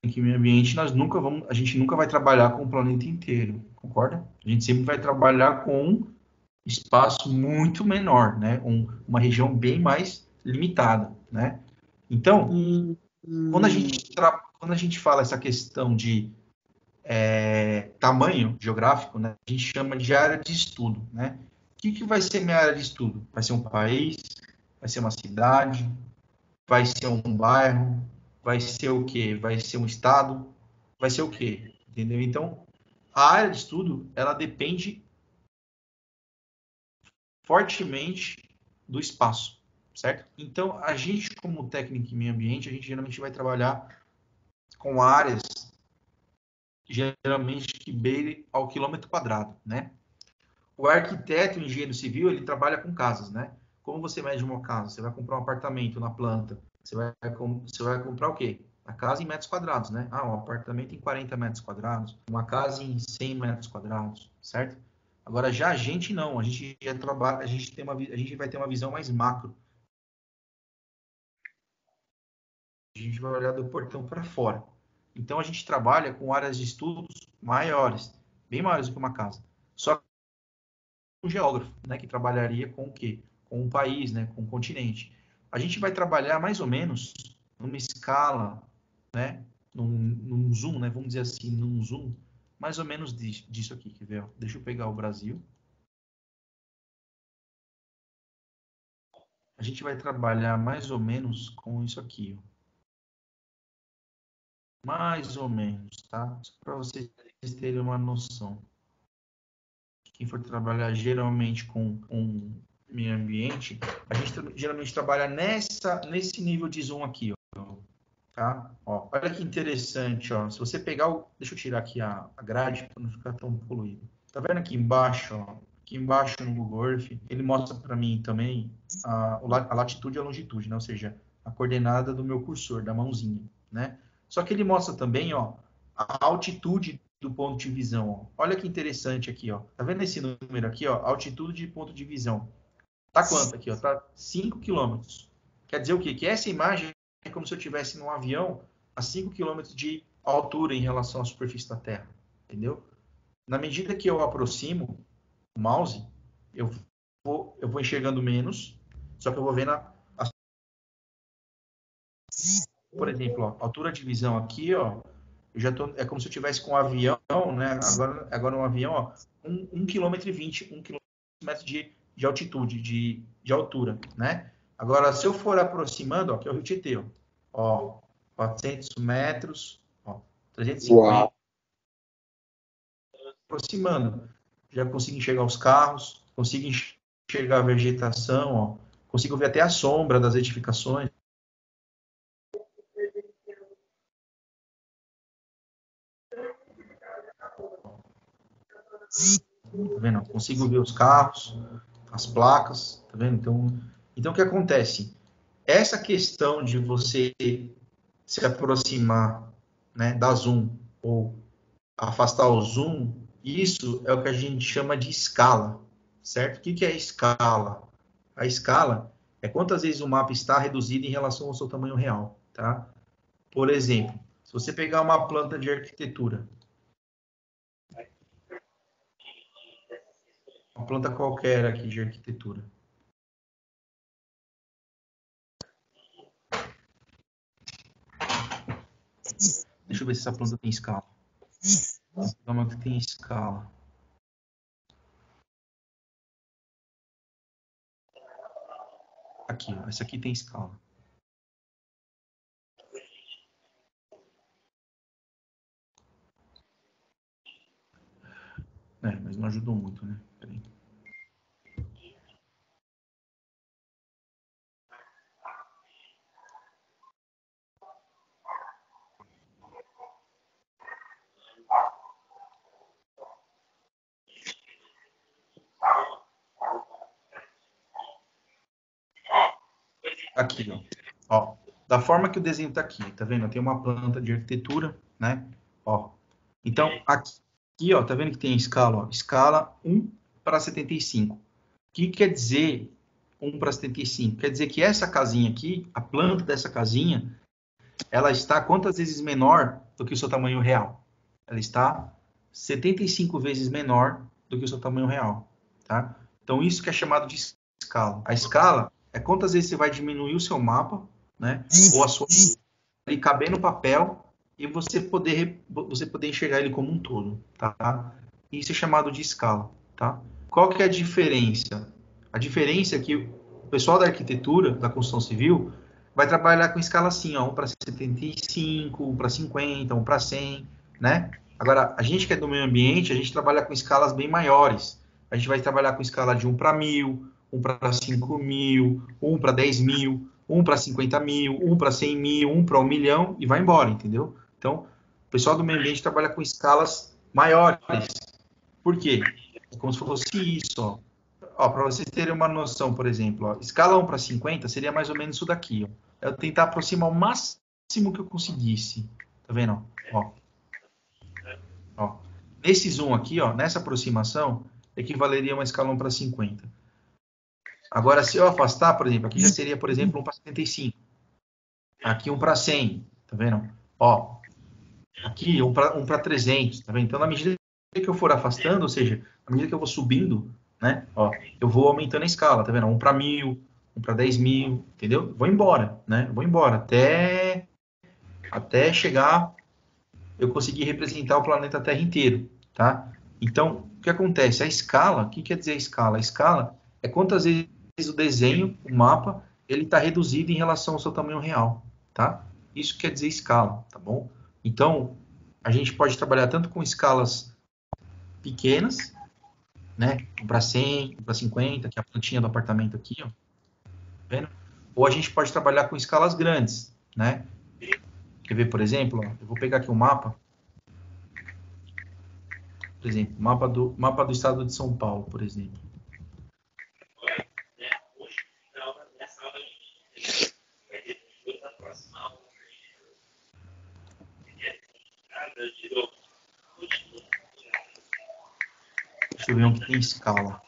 aqui no meio ambiente a gente nunca vai trabalhar com o planeta inteiro, concorda? A gente sempre vai trabalhar com um espaço muito menor, né? Uma região bem mais limitada, né? Então, Quando a gente fala essa questão de tamanho geográfico, né, a gente chama de área de estudo, né? O que vai ser minha área de estudo? Vai ser um país? Vai ser uma cidade? Vai ser um bairro? Vai ser o quê? Vai ser um estado? Vai ser o quê? Entendeu? Então, a área de estudo, ela depende fortemente do espaço, certo? Então, a gente, como técnico em meio ambiente, a gente geralmente vai trabalhar com áreas, geralmente, que beirem ao quilômetro quadrado, né? O arquiteto, o engenheiro civil, ele trabalha com casas, né? Como você mede uma casa? Você vai comprar um apartamento na planta, você vai comprar o quê? A casa em metros quadrados, né? Ah, um apartamento em 40 metros quadrados, uma casa em 100 metros quadrados, certo? Agora, já a gente não, a gente vai ter uma visão mais macro. A gente vai olhar do portão para fora. Então, a gente trabalha com áreas de estudos maiores, bem maiores do que uma casa. Só que um geógrafo, né, que trabalharia com o quê? Com um país, né, com um continente. A gente vai trabalhar mais ou menos numa escala, né, num zoom, né, vamos dizer assim, num zoom, mais ou menos disso aqui. Quer ver? Ó. Deixa eu pegar o Brasil. A gente vai trabalhar mais ou menos com isso aqui, ó. Mais ou menos, tá? Só para vocês terem uma noção. Quem for trabalhar geralmente com meio ambiente, a gente geralmente trabalha nesse nível de zoom aqui, ó. Tá? Ó, olha que interessante, ó. Se você pegar o... Deixa eu tirar aqui a grade para não ficar tão poluído. Tá vendo aqui embaixo, ó? Aqui embaixo no Google Earth, ele mostra para mim também a latitude e a longitude, né? Ou seja, a coordenada do meu cursor, da mãozinha, né? Só que ele mostra também, ó, a altitude do ponto de visão. Ó. Olha que interessante aqui, ó. Tá vendo esse número aqui, ó? Altitude de ponto de visão. Tá quanto aqui, ó? Tá 5 km. Quer dizer o quê? Que essa imagem é como se eu estivesse num avião a 5 km de altura em relação à superfície da Terra, entendeu? Na medida que eu aproximo o mouse, eu vou enxergando menos, só que eu vou vendo a... Por exemplo, ó, altura de visão aqui, ó, eu já tô, é como se eu estivesse com um avião, né? Agora um avião, ó, 1,20 km, 1,20 km de altitude, de altura, né? Agora, se eu for aproximando, ó, aqui é o Rio Tietê, ó, 400 metros, ó, 350. Uau. Aproximando, já consigo enxergar os carros, consigo enxergar a vegetação, ó, consigo ver até a sombra das edificações. Tá vendo? Consigo ver os carros, as placas, tá vendo? Então o que acontece? Essa questão de você se aproximar, né, da zoom ou afastar o zoom, isso é o que a gente chama de escala, certo? O que é escala? A escala é quantas vezes o mapa está reduzido em relação ao seu tamanho real, tá? Por exemplo, se você pegar uma planta de arquitetura, uma planta qualquer aqui de arquitetura. Deixa eu ver se essa planta tem escala. Vou pegar uma que tem escala. Aqui, ó, essa aqui tem escala. É, mas não ajudou muito, né? Peraí. Aqui, ó. Da forma que o desenho tá aqui, tá vendo? Tem uma planta de arquitetura, né? Ó. Então, aqui, ó, tá vendo que tem escala, ó, escala 1:75. O que quer dizer 1:75? Quer dizer que essa casinha aqui, a planta dessa casinha, ela está quantas vezes menor do que o seu tamanho real? Ela está 75 vezes menor do que o seu tamanho real, tá? Então, isso que é chamado de escala. A escala é quantas vezes você vai diminuir o seu mapa, né? Ou a sua... e caber no papel... e você poder enxergar ele como um todo, tá? Isso é chamado de escala, tá? Qual que é a diferença? A diferença é que o pessoal da arquitetura, da construção civil, vai trabalhar com escala assim, ó, 1:75, 1:50, 1:100, né? Agora, a gente que é do meio ambiente, a gente trabalha com escalas bem maiores. A gente vai trabalhar com escala de 1:1000, 1:5000, 1:10000, 1:50000, 1:100000, 1:1.000.000 e vai embora, entendeu? Então, o pessoal do meio ambiente trabalha com escalas maiores. Por quê? É como se fosse isso, ó. Ó, para vocês terem uma noção, por exemplo, ó, escala 1:50 seria mais ou menos isso daqui, ó. Eu tentar aproximar o máximo que eu conseguisse. Tá vendo? Ó. Ó. Nesse zoom aqui, ó, nessa aproximação, equivaleria a uma escala 1:50. Agora, se eu afastar, por exemplo, aqui já seria, por exemplo, 1:75. Aqui 1:100, tá vendo? Ó. Aqui, 1:300, tá vendo? Então, na medida que eu for afastando, ou seja, na medida que eu vou subindo, né? Ó, eu vou aumentando a escala, tá vendo? 1:1000, 1:10000, entendeu? Vou embora, né? Vou embora até chegar, eu conseguir representar o planeta Terra inteiro, tá? Então, o que acontece? A escala, o que quer dizer a escala? A escala é quantas vezes o desenho, o mapa, ele está reduzido em relação ao seu tamanho real, tá? Isso quer dizer escala, tá bom? Então, a gente pode trabalhar tanto com escalas pequenas, né? 1:100, 1:50, que é a plantinha do apartamento aqui, ó. Tá vendo? Ou a gente pode trabalhar com escalas grandes, né? Quer ver, por exemplo, ó, eu vou pegar aqui um mapa. Por exemplo, mapa do estado de São Paulo, por exemplo. Deixa eu ver um que tem escala.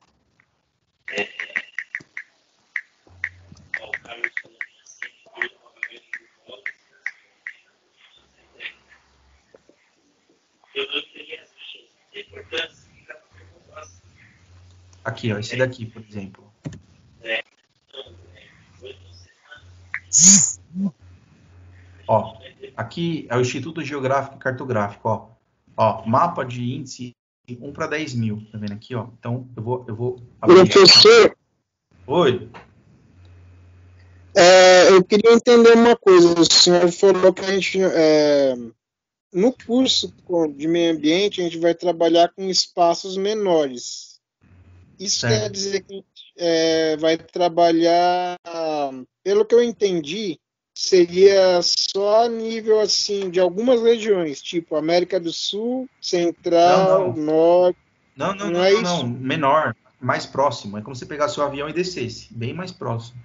Aqui, ó, esse daqui, por exemplo. Ó, aqui é o Instituto Geográfico e Cartográfico, ó. Ó, mapa de índice 1 para 10 mil, tá vendo aqui, ó? Então, eu vou abrir. Professor? Oi? É, eu queria entender uma coisa. O senhor falou que a gente, no curso de meio ambiente, a gente vai trabalhar com espaços menores. Isso certo. Quer dizer que a gente vai trabalhar, pelo que eu entendi, seria só a nível assim, de algumas regiões, tipo América do Sul, Central, Norte. Não, menor, mais próximo. É como se pegasse o avião e descesse, bem mais próximo.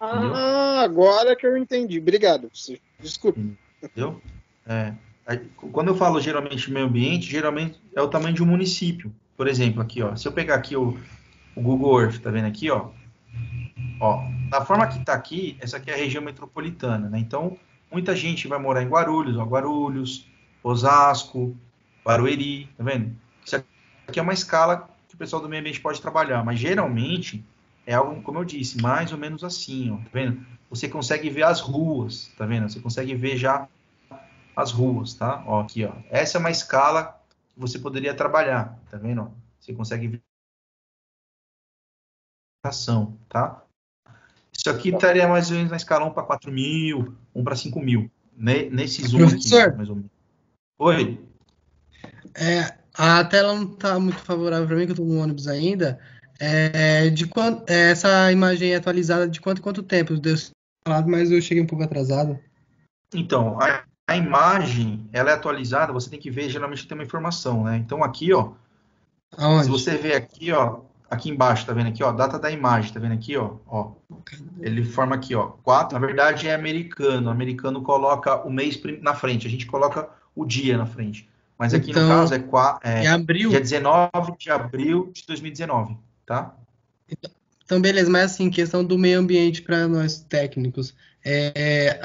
Ah, entendeu? Agora que eu entendi. Obrigado, professor. Desculpa. Entendeu? É. Quando eu falo geralmente meio ambiente, geralmente é o tamanho de um município. Por exemplo, aqui, ó. Se eu pegar aqui o Google Earth, tá vendo aqui, ó? Ó, da forma que está aqui, essa aqui é a região metropolitana, né? Então, muita gente vai morar em Guarulhos, ó, Guarulhos, Osasco, Barueri, tá vendo? Isso aqui é uma escala que o pessoal do meio ambiente pode trabalhar, mas geralmente é algo, como eu disse, mais ou menos assim, ó, tá vendo? Você consegue ver as ruas, tá vendo? Você consegue ver já as ruas, tá? Ó, aqui, ó. Essa é uma escala que você poderia trabalhar, tá vendo? Ó, você consegue ver ação, tá? Isso aqui estaria mais ou menos na escala 1 para 4 mil, 1 para 5 mil. Nesse zoom aqui, mais ou menos. Oi? A tela não está muito favorável para mim, que eu estou no ônibus ainda. Essa imagem é atualizada de quanto tempo? Deus falado, mas eu cheguei um pouco atrasado. Então, a imagem, ela é atualizada, você tem que ver, geralmente tem uma informação, né? Então, aqui, ó. Aonde? Se você ver aqui, ó. Aqui embaixo, tá vendo aqui, ó, data da imagem, tá vendo aqui, ó, ele forma aqui, ó, 4, na verdade é americano, o americano coloca o mês na frente, a gente coloca o dia na frente, mas aqui então, no caso é abril. Dia 19 de abril de 2019, tá? Então, beleza, mas assim, questão do meio ambiente para nós técnicos,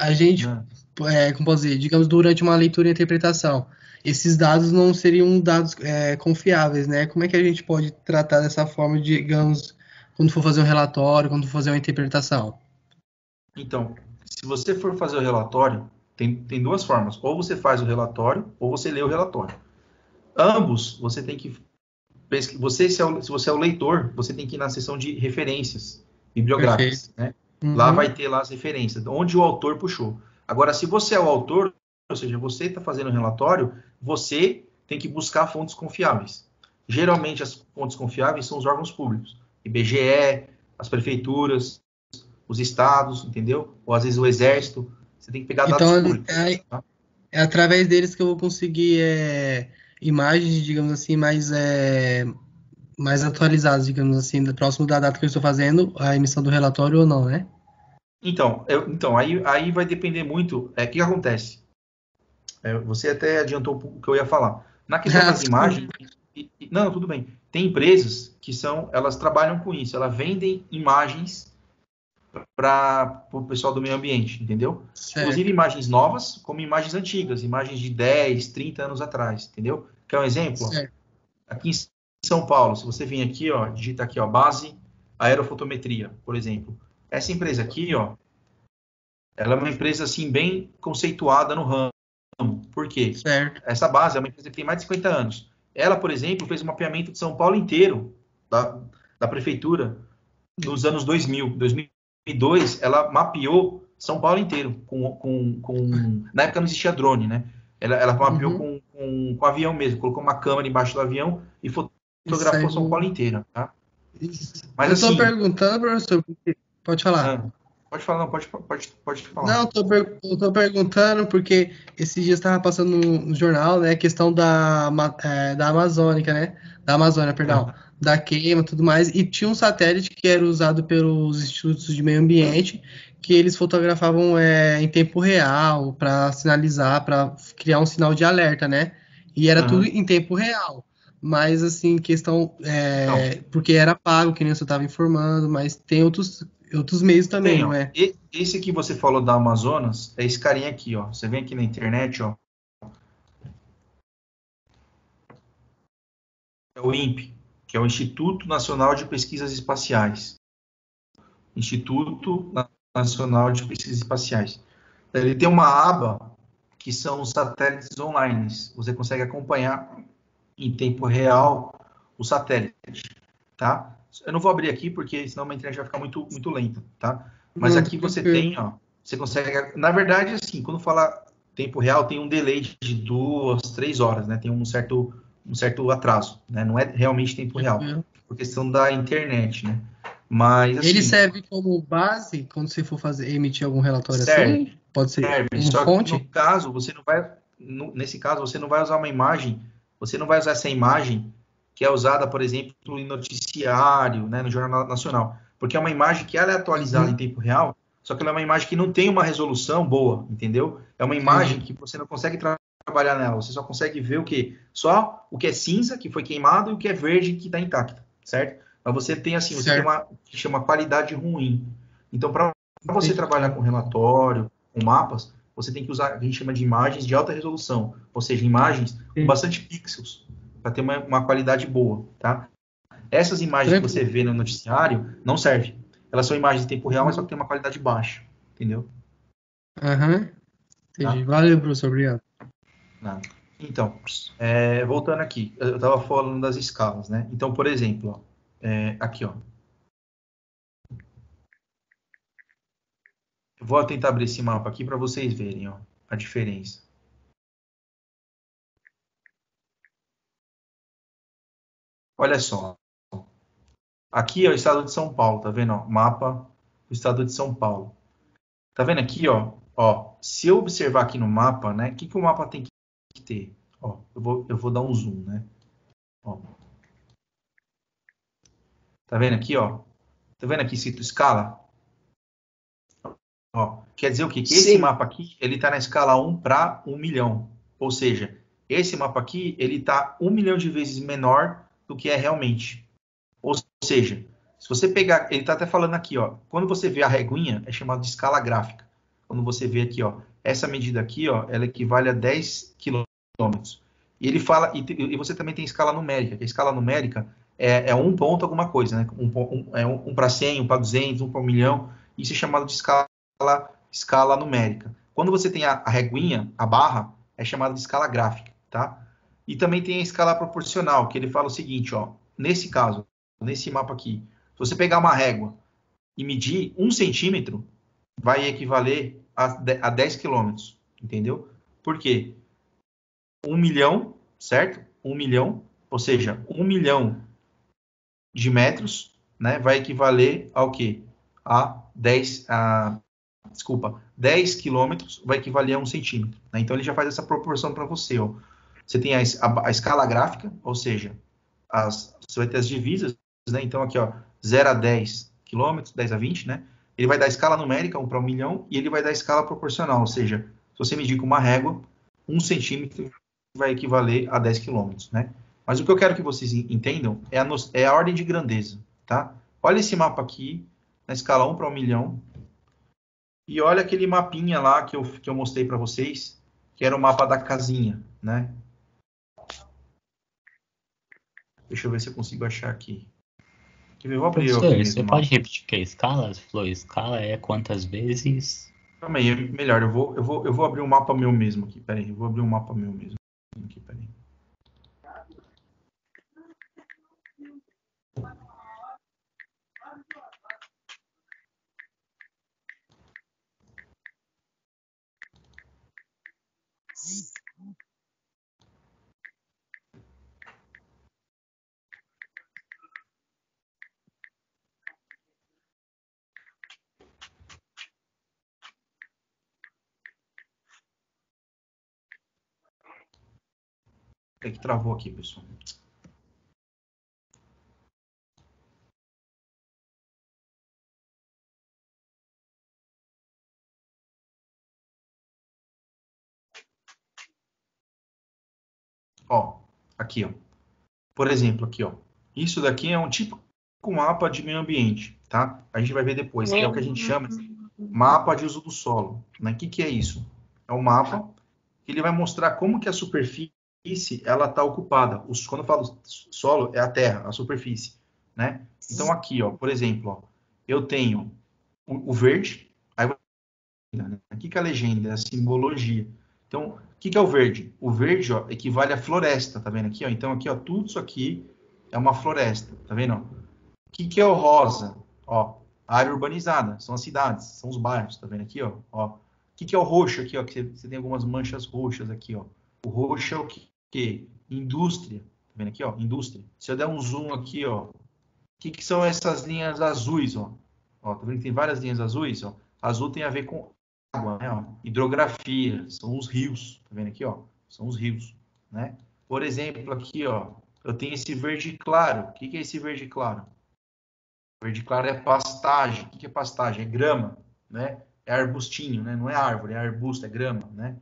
a gente, como posso dizer, digamos, durante uma leitura e interpretação, esses dados não seriam dados confiáveis, né? Como é que a gente pode tratar dessa forma, digamos, quando for fazer um relatório, quando for fazer uma interpretação? Então, se você for fazer o relatório, tem duas formas. Ou você faz o relatório, ou você lê o relatório. Ambos, você tem que... se você é o leitor, você tem que ir na seção de referências bibliográficas, né? Uhum. Lá vai ter lá as referências, onde o autor puxou. Agora, se você é o autor... Ou seja, você está fazendo um relatório, você tem que buscar fontes confiáveis. Geralmente, as fontes confiáveis são os órgãos públicos. IBGE, as prefeituras, os estados, entendeu? Ou, às vezes, o exército. Você tem que pegar dados públicos. Tá? É através deles que eu vou conseguir imagens, digamos assim, mais atualizadas, digamos assim, próximo da data que eu estou fazendo, a emissão do relatório ou não, né? Então aí vai depender muito. O que acontece? Você até adiantou o que eu ia falar. Na questão das imagens... Não, tudo bem. Tem empresas que elas trabalham com isso. Elas vendem imagens para o pessoal do meio ambiente, entendeu? Certo. Inclusive imagens novas, como imagens antigas. Imagens de 10, 30 anos atrás, entendeu? Quer um exemplo? Certo. Aqui em São Paulo, se você vir aqui, ó, digita aqui, ó, base aerofotometria, por exemplo. Essa empresa aqui, ó, ela é uma empresa, assim, bem conceituada no ramo. Por quê? Certo. Essa base é uma empresa que tem mais de 50 anos. Ela, por exemplo, fez um mapeamento de São Paulo inteiro, da prefeitura, nos anos 2000. Em 2002, ela mapeou São Paulo inteiro. Na época não existia drone, né? Ela mapeou com avião mesmo, colocou uma câmera embaixo do avião e fotografou São Paulo inteiro. Tá? Mas, eu estou perguntando, professor, pode falar. Pode falar. Não, eu tô perguntando porque esses dias estava passando no jornal, né, a questão da Amazônia, né? Da Amazônia, perdão. Da queima e tudo mais. E tinha um satélite que era usado pelos institutos de meio ambiente, que eles fotografavam em tempo real para sinalizar, para criar um sinal de alerta, né? E era tudo em tempo real. Mas, assim, questão... porque era pago, que nem eu estava informando, mas tem outros meios também, não é? Esse que você falou da Amazonas, é esse carinha aqui, ó. Você vem aqui na internet, ó. É o INPE, que que é o Instituto Nacional de Pesquisas Espaciais. Instituto Nacional de Pesquisas Espaciais. Ele tem uma aba que são os satélites online. Você consegue acompanhar em tempo real o satélite, tá? Eu não vou abrir aqui porque senão a minha internet vai ficar muito lenta, tá? Mas aqui você tem, ó, você consegue... Na verdade, assim, quando fala tempo real, tem um delay de 2, 3 horas, né? Tem um certo atraso, né? Não é realmente tempo real, por questão da internet, né? Mas, assim, ele serve como base quando você for emitir algum relatório, serve, assim? Pode ser uma fonte? No caso, você não vai... Nesse caso, você não vai usar uma imagem, você não vai usar essa imagem que é usada, por exemplo, em noticiário, né, no Jornal Nacional, porque é uma imagem que ela é atualizada em tempo real, só que ela é uma imagem que não tem uma resolução boa, entendeu? É uma imagem que você não consegue trabalhar nela, você só consegue ver o quê? Só o que é cinza, que foi queimado, e o que é verde, que está intacto, certo? Mas você tem, assim, você tem uma que chama qualidade ruim. Então, para você trabalhar com relatório, com mapas, você tem que usar, a gente chama de imagens de alta resolução, ou seja, imagens com bastante pixels, para ter uma qualidade boa, tá? Essas imagens que você vê no noticiário não servem. Elas são imagens em tempo real, mas só que tem uma qualidade baixa, entendeu? Aham, entendi. Tá? Valeu, professor, obrigado. Nada. Então, voltando aqui, eu estava falando das escalas, né? Então, por exemplo, ó, aqui, ó. Vou tentar abrir esse mapa aqui para vocês verem, ó, a diferença. Olha só. Aqui é o estado de São Paulo, tá vendo? Ó, mapa do estado de São Paulo. Tá vendo aqui, ó? Ó, se eu observar aqui no mapa, né? O que que o mapa tem que ter? Ó, eu vou dar um zoom, né? Ó. Tá vendo aqui, ó? Tá vendo aqui escrito escala? Ó, quer dizer o quê? Que esse mapa aqui, ele tá na escala 1:1.000.000. Ou seja, esse mapa aqui, ele tá 1.000.000 de vezes menor do que é realmente. Ou seja, se você pegar... Ele tá até falando aqui, ó. Quando você vê a reguinha, é chamado de escala gráfica. Quando você vê aqui, ó. Essa medida aqui, ó, ela equivale a 10 quilômetros. E ele fala... E você também tem escala numérica. A escala numérica... É um ponto alguma coisa, né? Um para 100, um para 200, um para 1.000.000. Isso é chamado de escala numérica. Quando você tem a reguinha, a barra, é chamada de escala gráfica, tá? E também tem a escala proporcional, que ele fala o seguinte, ó. Nesse caso, nesse mapa aqui, se você pegar uma régua e medir 1 centímetro, vai equivaler a 10 quilômetros, entendeu? Por quê? 1.000.000, certo? 1.000.000, ou seja, 1.000.000 de metros, né, vai equivaler ao quê? A 10 quilômetros vai equivaler a 1 centímetro. Né? Então, ele já faz essa proporção para você. Ó. Você tem a escala gráfica, ou seja, você vai ter as divisas, né? Então, aqui, ó, 0 a 10 quilômetros, 10 a 20, né? Ele vai dar a escala numérica, 1:1.000.000, e ele vai dar a escala proporcional, ou seja, se você medir com uma régua, 1 centímetro vai equivaler a 10 quilômetros, né? Mas o que eu quero que vocês entendam é a ordem de grandeza, tá? Olha esse mapa aqui, na escala 1:1.000.000. E olha aquele mapinha lá que eu mostrei para vocês, que era o mapa da casinha, né? Deixa eu ver se eu consigo achar aqui. Eu vou abrir você pode repetir o que é escala? Você falou escala é quantas vezes? Calma aí, melhor, eu vou abrir um mapa meu mesmo aqui, peraí. É que travou aqui, pessoal. Ó, aqui, ó. Por exemplo, aqui, ó. Isso daqui é um típico mapa de meio ambiente, tá? A gente vai ver depois, que é o que a gente chama de mapa de uso do solo, né? Que é isso? É um mapa que ele vai mostrar como que a superfície superfície ela está ocupada. Quando eu falo solo, é a terra, a superfície, né? Então aqui, ó, por exemplo, ó, eu tenho o verde, aí eu... Aqui que é a legenda, a simbologia. Então, o que é o verde? O verde, ó, equivale à floresta, tá vendo aqui, ó? Então aqui, ó, tudo isso aqui é uma floresta, tá vendo, ó? O que é o rosa? Ó, a área urbanizada, são as cidades, são os bairros, tá vendo aqui, ó? Ó. O que é o roxo aqui, ó, que você tem algumas manchas roxas aqui, ó. O roxo é o que? Indústria, tá vendo aqui, ó? Indústria. Se eu der um zoom aqui, ó, o que são essas linhas azuis, ó? Ó, tá vendo que tem várias linhas azuis, ó? Azul tem a ver com água, né, ó? Hidrografia, são os rios, tá vendo aqui, ó? São os rios, né? Por exemplo, aqui, ó, eu tenho esse verde claro. O que é esse verde claro? Verde claro é pastagem. O que é pastagem? É grama, né? É arbustinho, né? Não é árvore, é arbusto, é grama, né?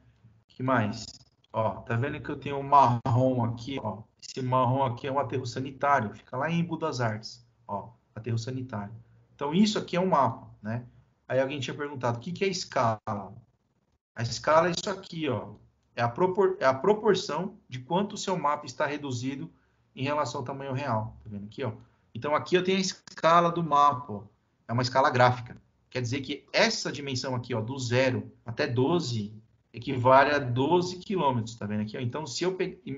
O que mais? Ó, tá vendo que eu tenho um marrom aqui, ó? Esse marrom aqui é um aterro sanitário, fica lá em Embu das Artes, ó, aterro sanitário. Então, isso aqui é um mapa, né? Aí alguém tinha perguntado, o que é escala? A escala é isso aqui, ó. É a proporção de quanto o seu mapa está reduzido em relação ao tamanho real, tá vendo aqui, ó? Então, aqui eu tenho a escala do mapa, ó. É uma escala gráfica. Quer dizer que essa dimensão aqui, ó, do 0 até 12, equivale a 12 quilômetros, tá vendo aqui, ó? Então, se eu peguei,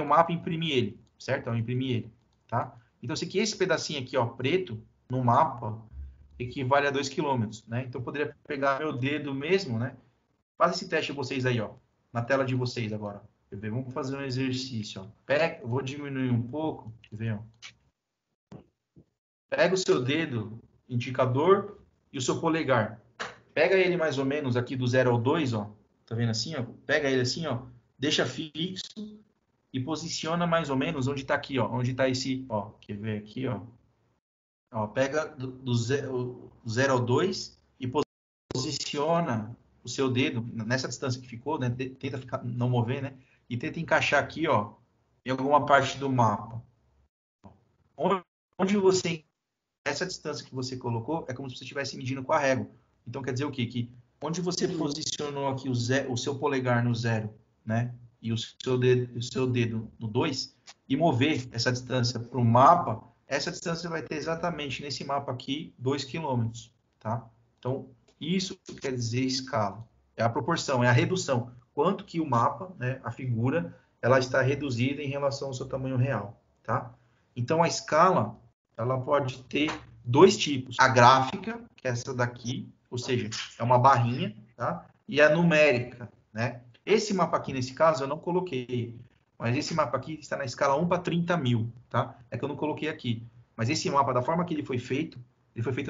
o mapa e imprimi ele, certo? Eu imprimi ele, tá? Então, eu sei que esse pedacinho aqui, ó, preto, no mapa, equivale a 2 quilômetros, né? Então, eu poderia pegar meu dedo mesmo, né? Faz esse teste vocês aí, ó, na tela de vocês agora. Vamos fazer um exercício, ó. Pega, eu vou diminuir um pouco, ver, ó. Pega o seu dedo, indicador, e o seu polegar. Pega ele mais ou menos aqui do 0 ao 2, ó. Tá vendo assim, ó? Pega ele assim, ó. Deixa fixo e posiciona mais ou menos onde tá aqui, ó. Onde tá esse, ó. Quer ver aqui, ó. Ó, pega do 0 ao 2 e posiciona o seu dedo nessa distância que ficou, né? Tenta ficar, não mover, né? E tenta encaixar aqui, ó, em alguma parte do mapa. Onde você... Essa distância que você colocou é como se você estivesse medindo com a régua. Então, quer dizer o quê? Que onde você posicionou aqui o seu polegar no 0, né? E o seu dedo no 2, e mover essa distância para o mapa, essa distância vai ter exatamente nesse mapa aqui 2 km, tá? Então, isso quer dizer escala. É a proporção, é a redução. Quanto que o mapa, né, a figura, ela está reduzida em relação ao seu tamanho real, tá? Então, a escala, ela pode ter dois tipos. A gráfica, que é essa daqui, ou seja, é uma barrinha, tá? E a numérica, né? Esse mapa aqui, nesse caso, eu não coloquei. Mas esse mapa aqui está na escala 1:30.000, tá? É que eu não coloquei aqui. Mas esse mapa, da forma que ele foi feito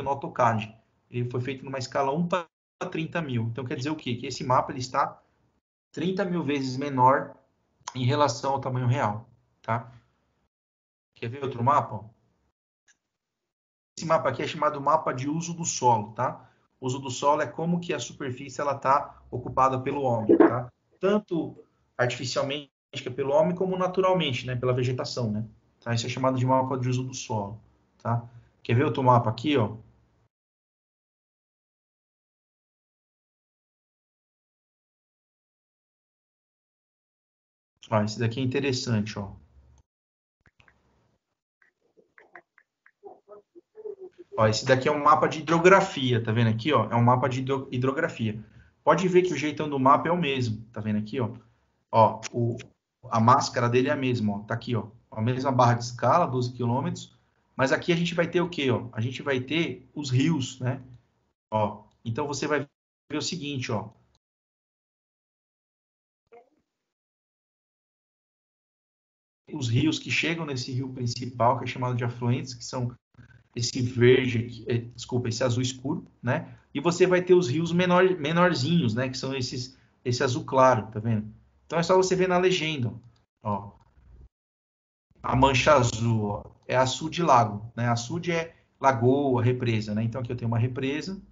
no AutoCAD. Ele foi feito numa escala 1:30.000. Então, quer dizer o quê? Que esse mapa ele está 30.000 vezes menor em relação ao tamanho real, tá? Quer ver outro mapa? Esse mapa aqui é chamado mapa de uso do solo, tá? O uso do solo é como que a superfície está ocupada pelo homem, tá? Tanto artificialmente, que é pelo homem, como naturalmente, né? Pela vegetação, né? Tá? Isso é chamado de mapa de uso do solo, tá? Quer ver outro mapa aqui, ó? Ah, esse daqui é interessante, ó. Ó, esse daqui é um mapa de hidrografia, tá vendo aqui, ó? É um mapa de hidrografia. Pode ver que o jeitão do mapa é o mesmo, tá vendo aqui, ó? Ó, a máscara dele é a mesma, ó. Tá aqui, ó. A mesma barra de escala, 12 km, mas aqui a gente vai ter o quê, ó? A gente vai ter os rios, né? Ó, então você vai ver o seguinte, ó. Os rios que chegam nesse rio principal, que é chamado de afluentes, que são esse verde, desculpa, esse azul escuro, né? E você vai ter os rios menorzinhos, né? Que são esse azul claro, tá vendo? Então é só você ver na legenda, ó. A mancha azul, ó, é açude de lago, né? Açude é lagoa, represa, né? Então aqui eu tenho uma represa.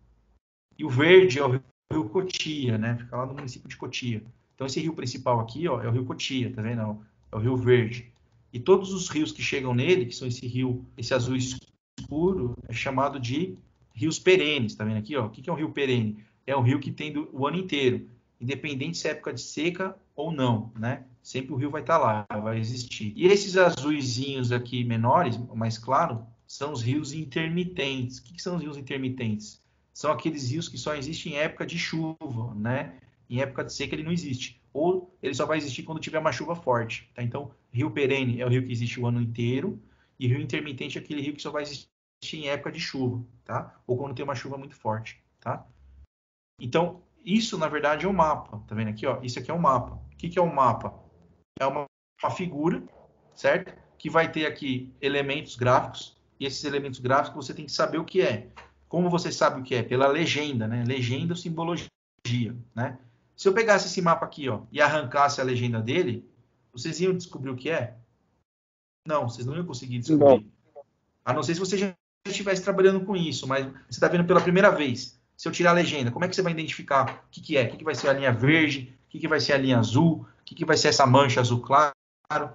E o verde é o rio Cotia, né? Fica lá no município de Cotia. Então esse rio principal aqui, ó, é o rio Cotia, tá vendo? É o rio verde. E todos os rios que chegam nele, que são esse rio, esse azul escuro, é chamado de rios perenes, tá vendo aqui, ó? O que é um rio perene? É um rio que tem o ano inteiro, independente se é época de seca ou não, né? Sempre o rio vai estar lá, vai existir. E esses azuizinhos aqui menores, mais claro, são os rios intermitentes. O que são os rios intermitentes? São aqueles rios que só existem em época de chuva, né? Em época de seca ele não existe. Ou ele só vai existir quando tiver uma chuva forte, tá? Então, rio perene é o rio que existe o ano inteiro, e rio intermitente é aquele rio que só vai existir em época de chuva, tá? Ou quando tem uma chuva muito forte, tá? Então, isso, na verdade, é um mapa. Tá vendo aqui, ó? Isso aqui é um mapa. O que é um mapa? É uma figura, certo? Que vai ter aqui elementos gráficos. E esses elementos gráficos você tem que saber o que é. Como você sabe o que é? Pela legenda, né? Legenda ou simbologia, né? Se eu pegasse esse mapa aqui, ó, e arrancasse a legenda dele, vocês iam descobrir o que é? Não, vocês não iam conseguir descobrir. A não ser se você já estivesse trabalhando com isso, mas você está vendo pela primeira vez. Se eu tirar a legenda, como é que você vai identificar o que, que é? O que, que vai ser a linha verde? O que, que vai ser a linha azul? O que, que vai ser essa mancha azul claro?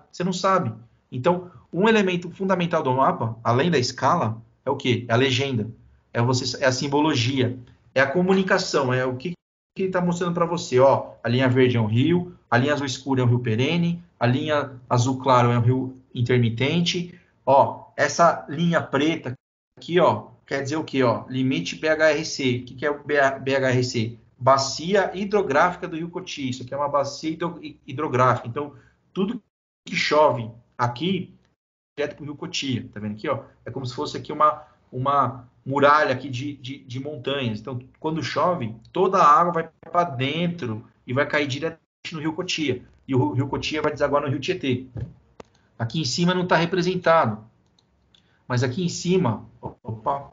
Você não sabe. Então, um elemento fundamental do mapa, além da escala, é o quê? É a legenda. É, você, é a simbologia. É a comunicação. É o que, que ele está mostrando para você. Ó, a linha verde é um rio. A linha azul escura é um rio perene. A linha azul claro é um rio intermitente. Ó, essa linha preta aqui, ó, quer dizer o quê? Ó, limite BHRC. O que é o BHRC? Bacia hidrográfica do Rio Cotia. Isso aqui é uma bacia hidrográfica. Então, tudo que chove aqui, direto para o Rio Cotia. Tá vendo aqui, ó? É como se fosse aqui uma muralha aqui de montanhas. Então, quando chove, toda a água vai para dentro e vai cair direto no Rio Cotia. E o Rio Cotia vai desaguar no Rio Tietê. Aqui em cima não está representado. Mas aqui em cima... Opa!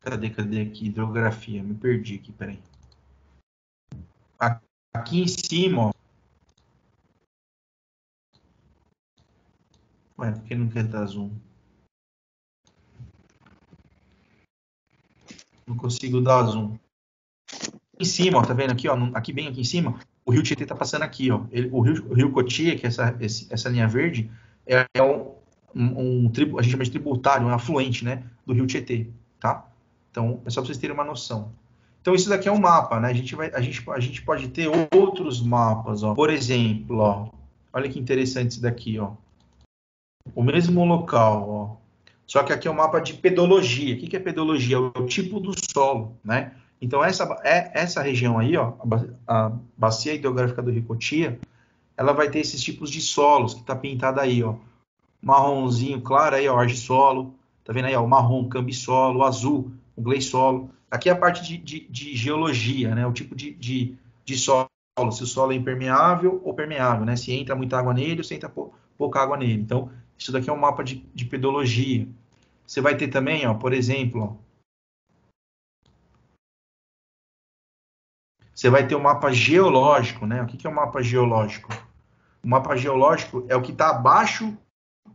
Cadê aqui? Hidrografia. Me perdi aqui, peraí. Aqui em cima, ó. Ué, por que não quer dar zoom? Não consigo dar zoom. Em cima, ó, tá vendo aqui, ó? Aqui bem aqui em cima, o Rio Tietê tá passando aqui, ó. Ele, o Rio Cotia, que é essa linha verde, é a gente chama de tributário, um afluente, né? Do Rio Tietê, tá? Então, é só para vocês terem uma noção. Então, isso daqui é um mapa, né? A gente pode ter outros mapas, ó. Por exemplo, ó, olha que interessante isso daqui, ó. O mesmo local, ó. Só que aqui é um mapa de pedologia. O que é pedologia? É o tipo do solo, né? Então, essa região aí, ó, a bacia hidrográfica do Rio Cotia, ela vai ter esses tipos de solos que tá pintada aí, ó. Marronzinho claro aí, ó, argissolo. Tá vendo aí, ó, o marrom, cambissolo, o azul, o gleissolo. Aqui é a parte de geologia, né? O tipo de solo, se o solo é impermeável ou permeável, né? Se entra muita água nele ou se entra pouca água nele. Então, isso daqui é um mapa de pedologia. Você vai ter também, ó, por exemplo, ó, você vai ter um mapa geológico, né? O que é um mapa geológico? O mapa geológico é o que está abaixo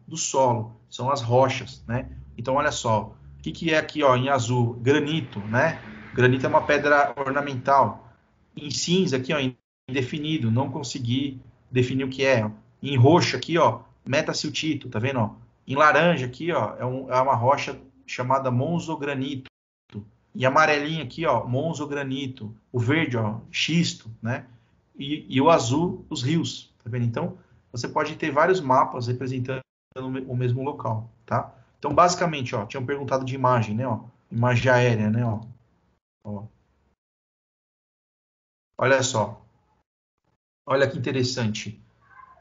do solo, são as rochas, né? Então, olha só, o que é aqui, ó, em azul? Granito, né? Granito é uma pedra ornamental. Em cinza, aqui, ó, indefinido, não consegui definir o que é. Em roxo, aqui, ó, metasiltito, tá vendo, ó? Em laranja, aqui, ó, é uma rocha chamada monzogranito. E amarelinho aqui, ó, monzogranito. O verde, ó, xisto, né? E o azul, os rios, tá vendo? Então, você pode ter vários mapas representando o mesmo local, tá? Então, basicamente, ó, tinham perguntado de imagem, né, ó? Imagem aérea, né, ó? Ó. Olha só. Olha que interessante.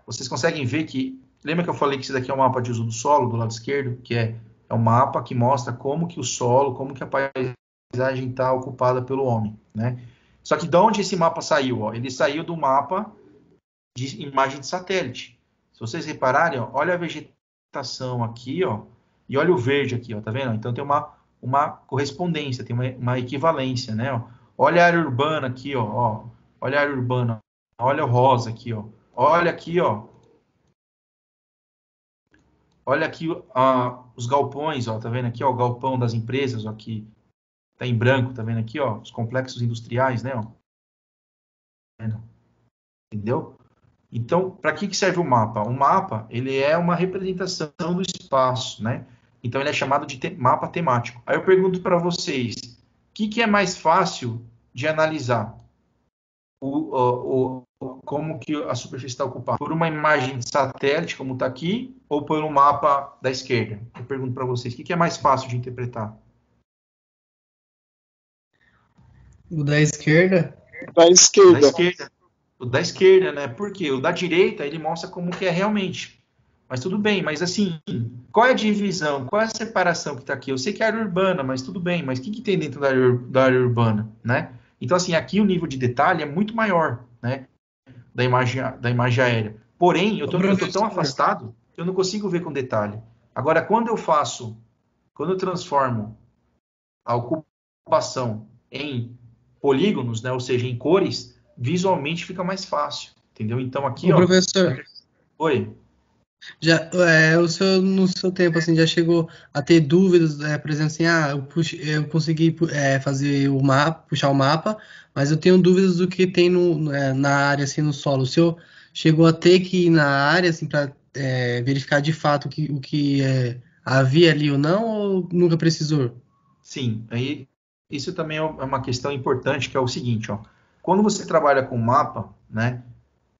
Vocês conseguem ver que... Lembra que eu falei que isso daqui é um mapa de uso do solo, do lado esquerdo? Que é um mapa que mostra como que o solo, como que a paisagem... está ocupada pelo homem, né? Só que de onde esse mapa saiu? Ó? Ele saiu do mapa de imagem de satélite. Se vocês repararem, ó, olha a vegetação aqui, ó, e olha o verde aqui, ó, tá vendo? Então tem uma correspondência, tem uma equivalência, né? Ó. Olha a área urbana aqui, ó, ó, olha a área urbana, olha o rosa aqui, ó, olha aqui, ó, olha aqui os galpões, ó, tá vendo aqui, ó, o galpão das empresas, ó, aqui. Tá em branco, tá vendo aqui, ó, os complexos industriais, né, ó. Entendeu? Então, para que serve o mapa? O mapa, ele é uma representação do espaço, né? Então, ele é chamado de mapa temático. Aí eu pergunto para vocês, o que é mais fácil de analisar como que a superfície está ocupada. Por uma imagem de satélite, como está aqui, ou por um mapa da esquerda? Eu pergunto para vocês, o que é mais fácil de interpretar? O da esquerda? Da esquerda. Da esquerda. O da esquerda, né? Por quê? O da direita, ele mostra como que é realmente. Mas tudo bem, mas assim, qual é a divisão, qual é a separação que está aqui? Eu sei que é área urbana, mas tudo bem, mas o que, que tem dentro da área urbana, né? Então, assim, aqui o nível de detalhe é muito maior, né? Da imagem aérea. Porém, eu tô tão afastado que eu não consigo ver com detalhe. Agora, quando eu transformo a ocupação em polígonos, né? Ou seja, em cores, visualmente fica mais fácil, entendeu? Então, aqui, ó... Professor... Oi? Já, no seu tempo, assim, já chegou a ter dúvidas, por exemplo, assim, eu consegui fazer o mapa, puxar o mapa, mas eu tenho dúvidas do que tem na área, assim, no solo. O senhor chegou a ter que ir na área, assim, para verificar de fato o que havia ali ou não, ou nunca precisou? Sim, aí isso também é uma questão importante, que é o seguinte, ó, quando você trabalha com mapa, né,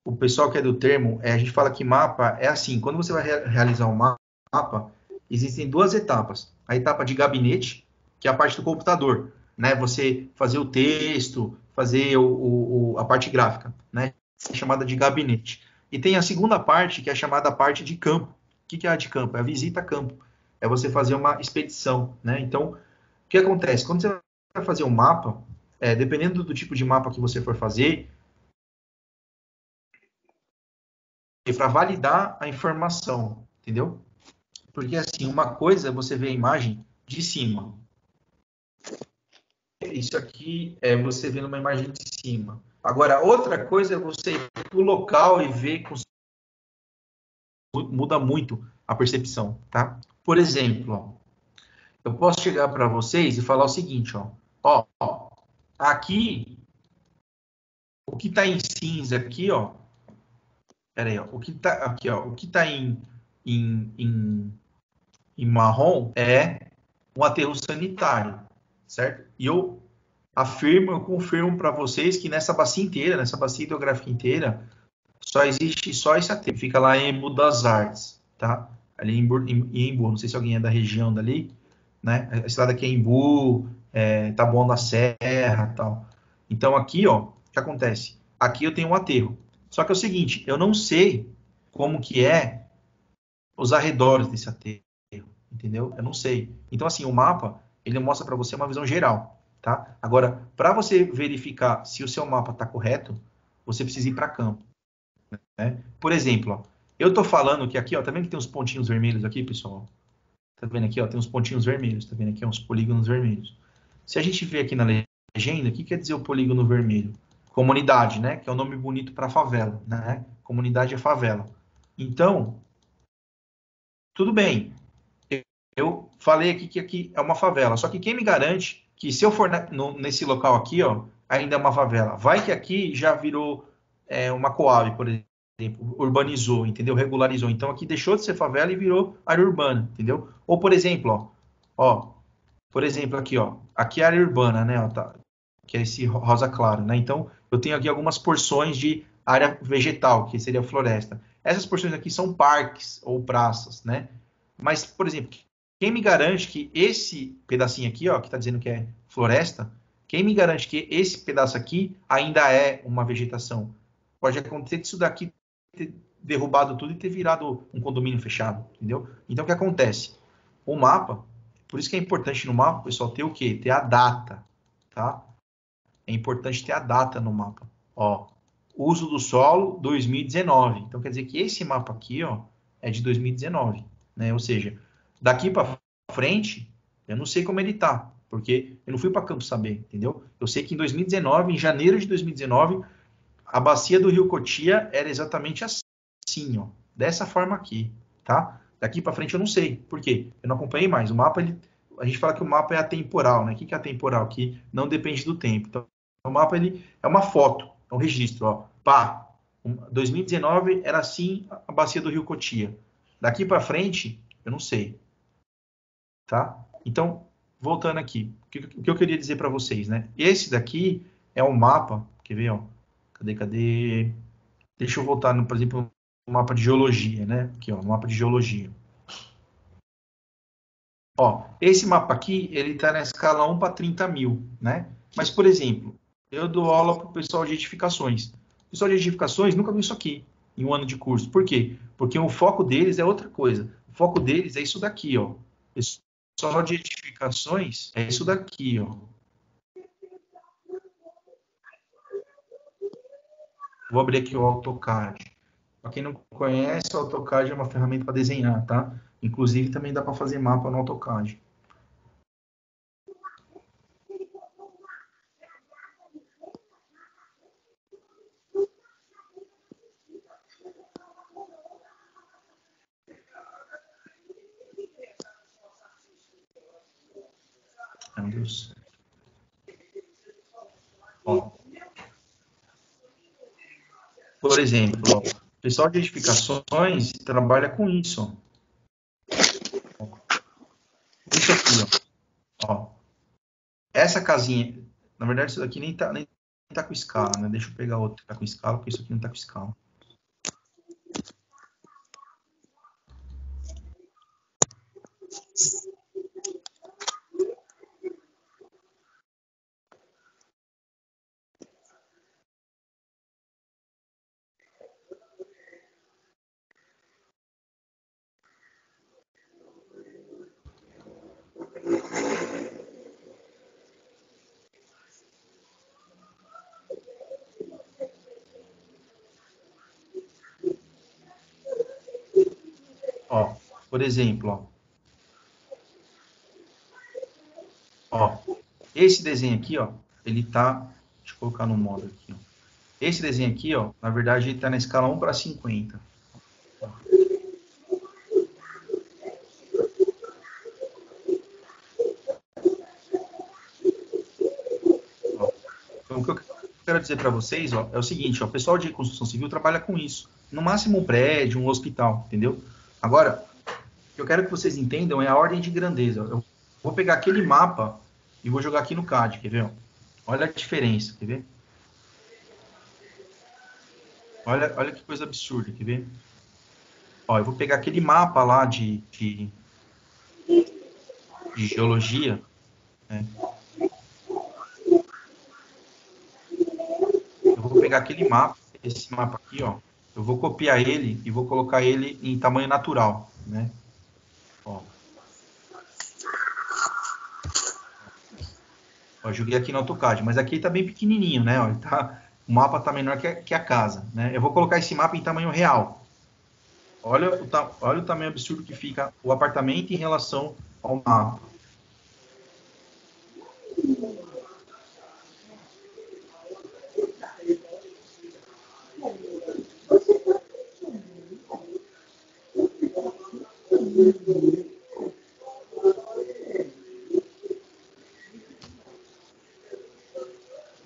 o pessoal que é do termo, a gente fala que mapa é assim, quando você vai realizar um mapa, existem duas etapas. A etapa de gabinete, que é a parte do computador, né? Você fazer o texto, fazer a parte gráfica, né? É chamada de gabinete. E tem a segunda parte, que é chamada parte de campo. O que é a de campo? É a visita a campo. É você fazer uma expedição, né? Então, o que acontece? Quando você vai fazer um mapa, dependendo do tipo de mapa que você for fazer, para validar a informação, entendeu? Porque, assim, uma coisa é você ver a imagem de cima. Isso aqui é você vendo uma imagem de cima. Agora, outra coisa é você ir para o local e ver... Muda muito a percepção, tá? Por exemplo, ó, eu posso chegar para vocês e falar o seguinte, ó aqui, o que está em cinza aqui, ó, peraí, ó, o que está aqui, ó, o que tá em marrom é um aterro sanitário, certo? E eu confirmo para vocês que nessa bacia hidrográfica inteira, só existe esse aterro. Fica lá em Embu das Artes, tá? Ali em Embu, não sei se alguém é da região dali, né? Esse lado aqui é Embu, Taboão da Serra, tal. Então aqui, ó, o que acontece? Aqui eu tenho um aterro. Só que é o seguinte, eu não sei como que é os arredores desse aterro, entendeu? Eu não sei. Então, assim, o mapa, ele mostra para você uma visão geral, tá? Agora, para você verificar se o seu mapa está correto, você precisa ir para campo, né? Por exemplo, ó, eu estou falando que aqui, ó, tá vendo que tem uns pontinhos vermelhos aqui, pessoal? Tá vendo aqui, ó, tem uns pontinhos vermelhos, tá vendo aqui, ó, uns polígonos vermelhos. Se a gente vê aqui na legenda, o que quer dizer o polígono vermelho? Comunidade, né? Que é um nome bonito para favela, né? Comunidade é favela. Então, tudo bem. Eu falei aqui que aqui é uma favela. Só que quem me garante que se eu for nesse local aqui, ó, ainda é uma favela. Vai que aqui já virou uma coab, por exemplo. Urbanizou, entendeu? Regularizou. Então, aqui deixou de ser favela e virou área urbana, entendeu? Ou, por exemplo, por exemplo, aqui, ó. Aqui é área urbana, né? Ó, tá, que é esse rosa claro, né? Então, eu tenho aqui algumas porções de área vegetal, que seria floresta. Essas porções aqui são parques ou praças, né? Mas, por exemplo, quem me garante que esse pedacinho aqui, ó, que está dizendo que é floresta, quem me garante que esse pedaço aqui ainda é uma vegetação? Pode acontecer disso daqui ter derrubado tudo e ter virado um condomínio fechado, entendeu? Então, o que acontece? O mapa, por isso que é importante no mapa, pessoal, ter o quê? Ter a data, tá? É importante ter a data no mapa. Ó, uso do solo 2019. Então, quer dizer que esse mapa aqui, ó, é de 2019, né? Ou seja, daqui para frente, eu não sei como ele tá, porque eu não fui para campo saber, entendeu? Eu sei que em 2019, em janeiro de 2019, a bacia do Rio Cotia era exatamente assim, ó, dessa forma aqui, tá? Daqui para frente eu não sei. Por quê? Eu não acompanhei mais. O mapa, a gente fala que o mapa é atemporal, né? O que é atemporal? Que não depende do tempo. Então, o mapa, ele é uma foto, é um registro, ó. 2019 era assim a bacia do Rio Cotia. Daqui para frente, eu não sei. Tá? Então, voltando aqui, o que eu queria dizer para vocês, né? Esse daqui é um mapa, quer ver, ó, cadê, deixa eu voltar, no, por exemplo, no mapa de geologia, né, aqui, ó, no mapa de geologia. Ó, esse mapa aqui, ele tá na escala 1:30.000, né, mas, por exemplo, eu dou aula pro pessoal de edificações. O pessoal de edificações nunca viu isso aqui, em um ano de curso. Por quê? Porque o foco deles é outra coisa. O foco deles é isso daqui, ó. Pessoal de edificações é isso daqui, ó. Vou abrir aqui o AutoCAD. Para quem não conhece, o AutoCAD é uma ferramenta para desenhar, tá? Inclusive, também dá para fazer mapa no AutoCAD. Ó. Por exemplo, o pessoal de edificações trabalha com isso. Ó. Isso aqui, ó. Ó. Essa casinha, na verdade, isso daqui nem tá com escala, né? Deixa eu pegar outro que tá com escala, porque isso aqui não tá com escala. Ó, por exemplo, ó. Ó, esse desenho aqui, ó, ele tá, deixa eu colocar no modo aqui, ó. Esse desenho aqui, ó, na verdade ele tá na escala 1:50. Ó. Ó. Então, o que eu quero dizer para vocês, ó, é o seguinte, ó, o pessoal de construção civil trabalha com isso. No máximo um prédio, um hospital, entendeu? Agora, o que eu quero que vocês entendam é a ordem de grandeza. Eu vou pegar aquele mapa e vou jogar aqui no CAD, quer ver? Olha a diferença, quer ver? Olha que coisa absurda, quer ver? Ó, eu vou pegar aquele mapa lá de geologia, né? Eu vou pegar aquele mapa, esse mapa aqui, ó. Eu vou copiar ele e vou colocar ele em tamanho natural, né? Ó. Ó, joguei aqui no AutoCAD, mas aqui ele tá bem pequenininho, né? Ó, ele tá, o mapa tá menor que a casa, né? Eu vou colocar esse mapa em tamanho real. Olha o tamanho absurdo que fica o apartamento em relação ao mapa.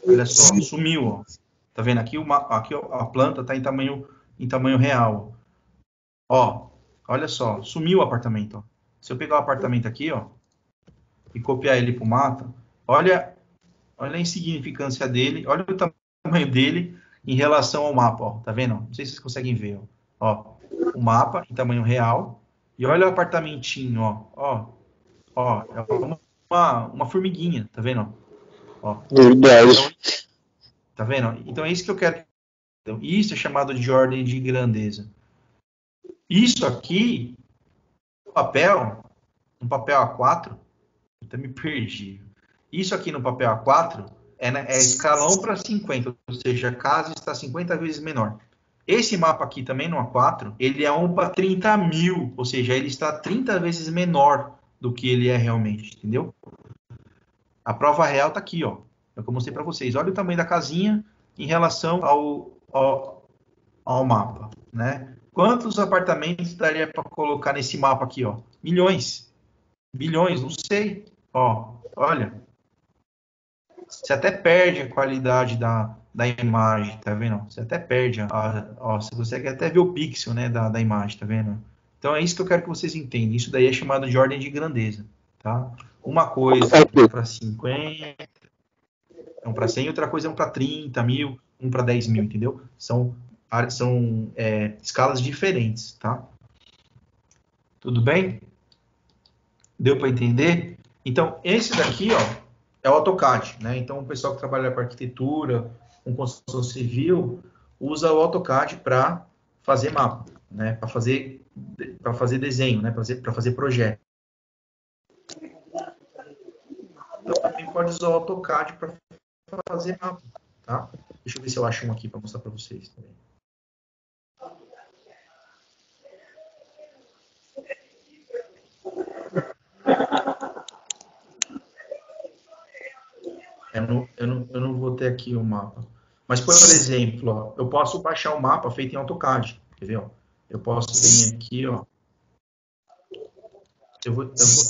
Olha só, sumiu, ó. Tá vendo aqui, aqui ó, a planta tá em tamanho real. Ó, olha só, sumiu o apartamento, ó. Se eu pegar o apartamento aqui, ó, e copiar ele pro mapa, olha a insignificância dele, olha o tamanho dele em relação ao mapa, ó. Tá vendo? Não sei se vocês conseguem ver, ó. Ó, o mapa em tamanho real. E olha o apartamentinho, ó, ó, ó, é uma formiguinha, tá vendo? Ó. Verdade. Então, tá vendo? Então é isso que eu quero. Então, isso é chamado de ordem de grandeza. Isso aqui, no papel A4, eu até me perdi. Isso aqui no papel A4 é escala 1:50, ou seja, a casa está 50 vezes menor. Esse mapa aqui também no A4, ele é 1:30.000, ou seja, ele está 30 vezes menor do que ele é realmente, entendeu? A prova real está aqui, ó. É o que eu mostrei para vocês. Olha o tamanho da casinha em relação ao mapa, né? Quantos apartamentos daria para colocar nesse mapa aqui, ó? Milhões. Bilhões, não sei. Ó, olha. Você até perde a qualidade da imagem, tá vendo? Você até perde, ó, você quer até ver o pixel, né, da imagem, tá vendo? Então é isso que eu quero que vocês entendam. Isso daí é chamado de ordem de grandeza, tá? Uma coisa para 50, é um para 100, outra coisa é um para 30 mil, um para 10 mil, entendeu? São escalas diferentes, tá? Tudo bem? Deu para entender? Então, esse daqui, ó, é o AutoCAD, né? Então, o pessoal que trabalha com arquitetura, com construção civil, usa o AutoCAD para fazer mapa, né? Para fazer desenho, né? Para fazer projeto. Então, também pode usar o AutoCAD para fazer mapa, tá? Deixa eu ver se eu acho um aqui para mostrar para vocês também. Eu não vou ter aqui o mapa. Mas, por exemplo, ó, eu posso baixar um mapa feito em AutoCAD, entendeu? Eu posso vir aqui, ó.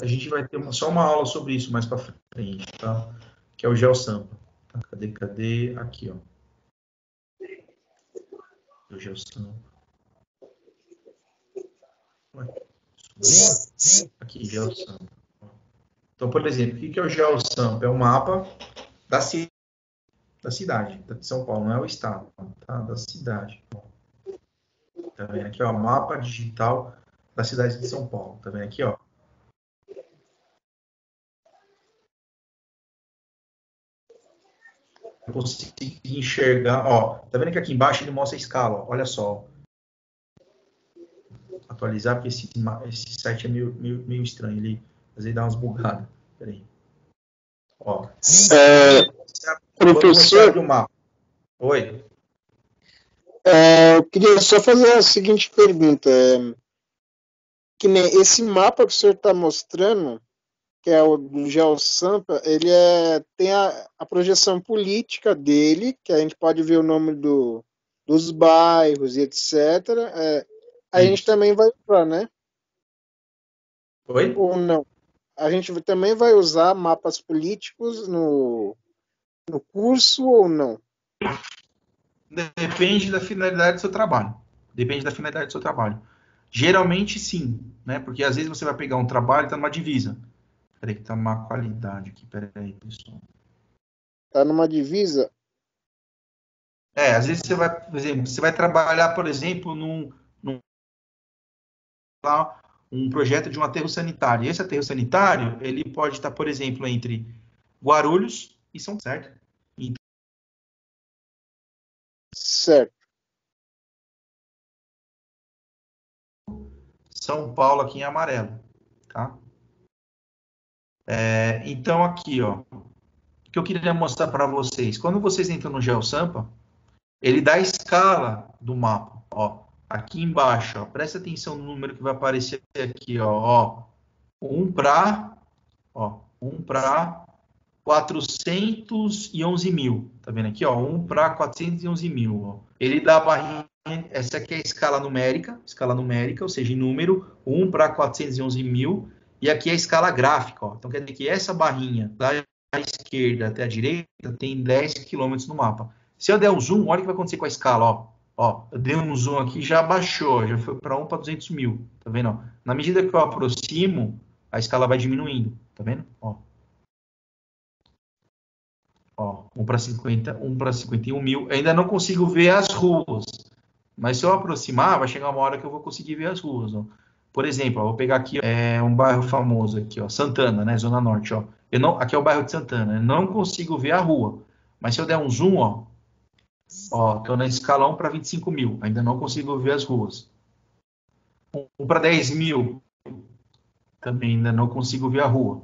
A gente vai ter só uma aula sobre isso mais para frente, tá? Que é o GeoSampa. Tá? Cadê? Aqui, ó. O GeoSampa. Aqui, GeoSampa. Então, por exemplo, o que é o GeoSampa? É um mapa da cidade, de São Paulo, não é o estado, tá? Da cidade. Tá vendo aqui, ó, mapa digital da cidade de São Paulo, tá vendo aqui, ó. Eu consigo enxergar, ó, tá vendo que aqui embaixo ele mostra a escala, ó, olha só. Atualizar, porque esse site é meio estranho, ele às vezes dá umas bugadas, peraí. Ó, professor, mapa. Oi. Eu queria só fazer a seguinte pergunta. Que nem esse mapa que o senhor está mostrando, que é o do GeoSampa, ele tem a projeção política dele, que a gente pode ver o nome dos bairros e etc. A gente também vai usar, né? Oi? Ou não? A gente também vai usar mapas políticos no curso ou não? Depende da finalidade do seu trabalho. Geralmente, sim, né? Porque às vezes você vai pegar um trabalho e tá numa divisa. Peraí, que tá uma qualidade aqui. Peraí, pessoal. Tá numa divisa? É, às vezes você vai, por exemplo, você vai trabalhar, por exemplo, um projeto de um aterro sanitário. E esse aterro sanitário, ele pode estar, por exemplo, entre Guarulhos e São Paulo, certo? Então... Certo. São Paulo aqui em amarelo, tá? Então, aqui, ó, o que eu queria mostrar para vocês. Quando vocês entram no GeoSampa, ele dá a escala do mapa, ó. Aqui embaixo, ó, presta atenção no número que vai aparecer aqui, ó, 1 para 411 mil, tá vendo aqui, ó, 1 para 411 mil, ó. Ele dá a barrinha, essa aqui é a escala numérica, ou seja, em número, 1 para 411 mil, e aqui é a escala gráfica, ó. Então quer dizer que essa barrinha da esquerda até a direita tem 10 quilômetros no mapa. Se eu der um zoom, olha o que vai acontecer com a escala, ó. Ó, eu dei um zoom aqui, já baixou, já foi para 1 para 200 mil, tá vendo? Ó? Na medida que eu aproximo, a escala vai diminuindo, tá vendo? Ó, ó 1 para 50, 1 para 51 mil, ainda não consigo ver as ruas, mas se eu aproximar, vai chegar uma hora que eu vou conseguir ver as ruas, ó. Por exemplo, ó, vou pegar aqui um bairro famoso aqui, ó, Santana, né, Zona Norte, ó. Aqui é o bairro de Santana, eu não consigo ver a rua, mas se eu der um zoom, ó, estou na escala 1 para 25 mil. Ainda não consigo ver as ruas. 1 para 10 mil. Também ainda não consigo ver a rua.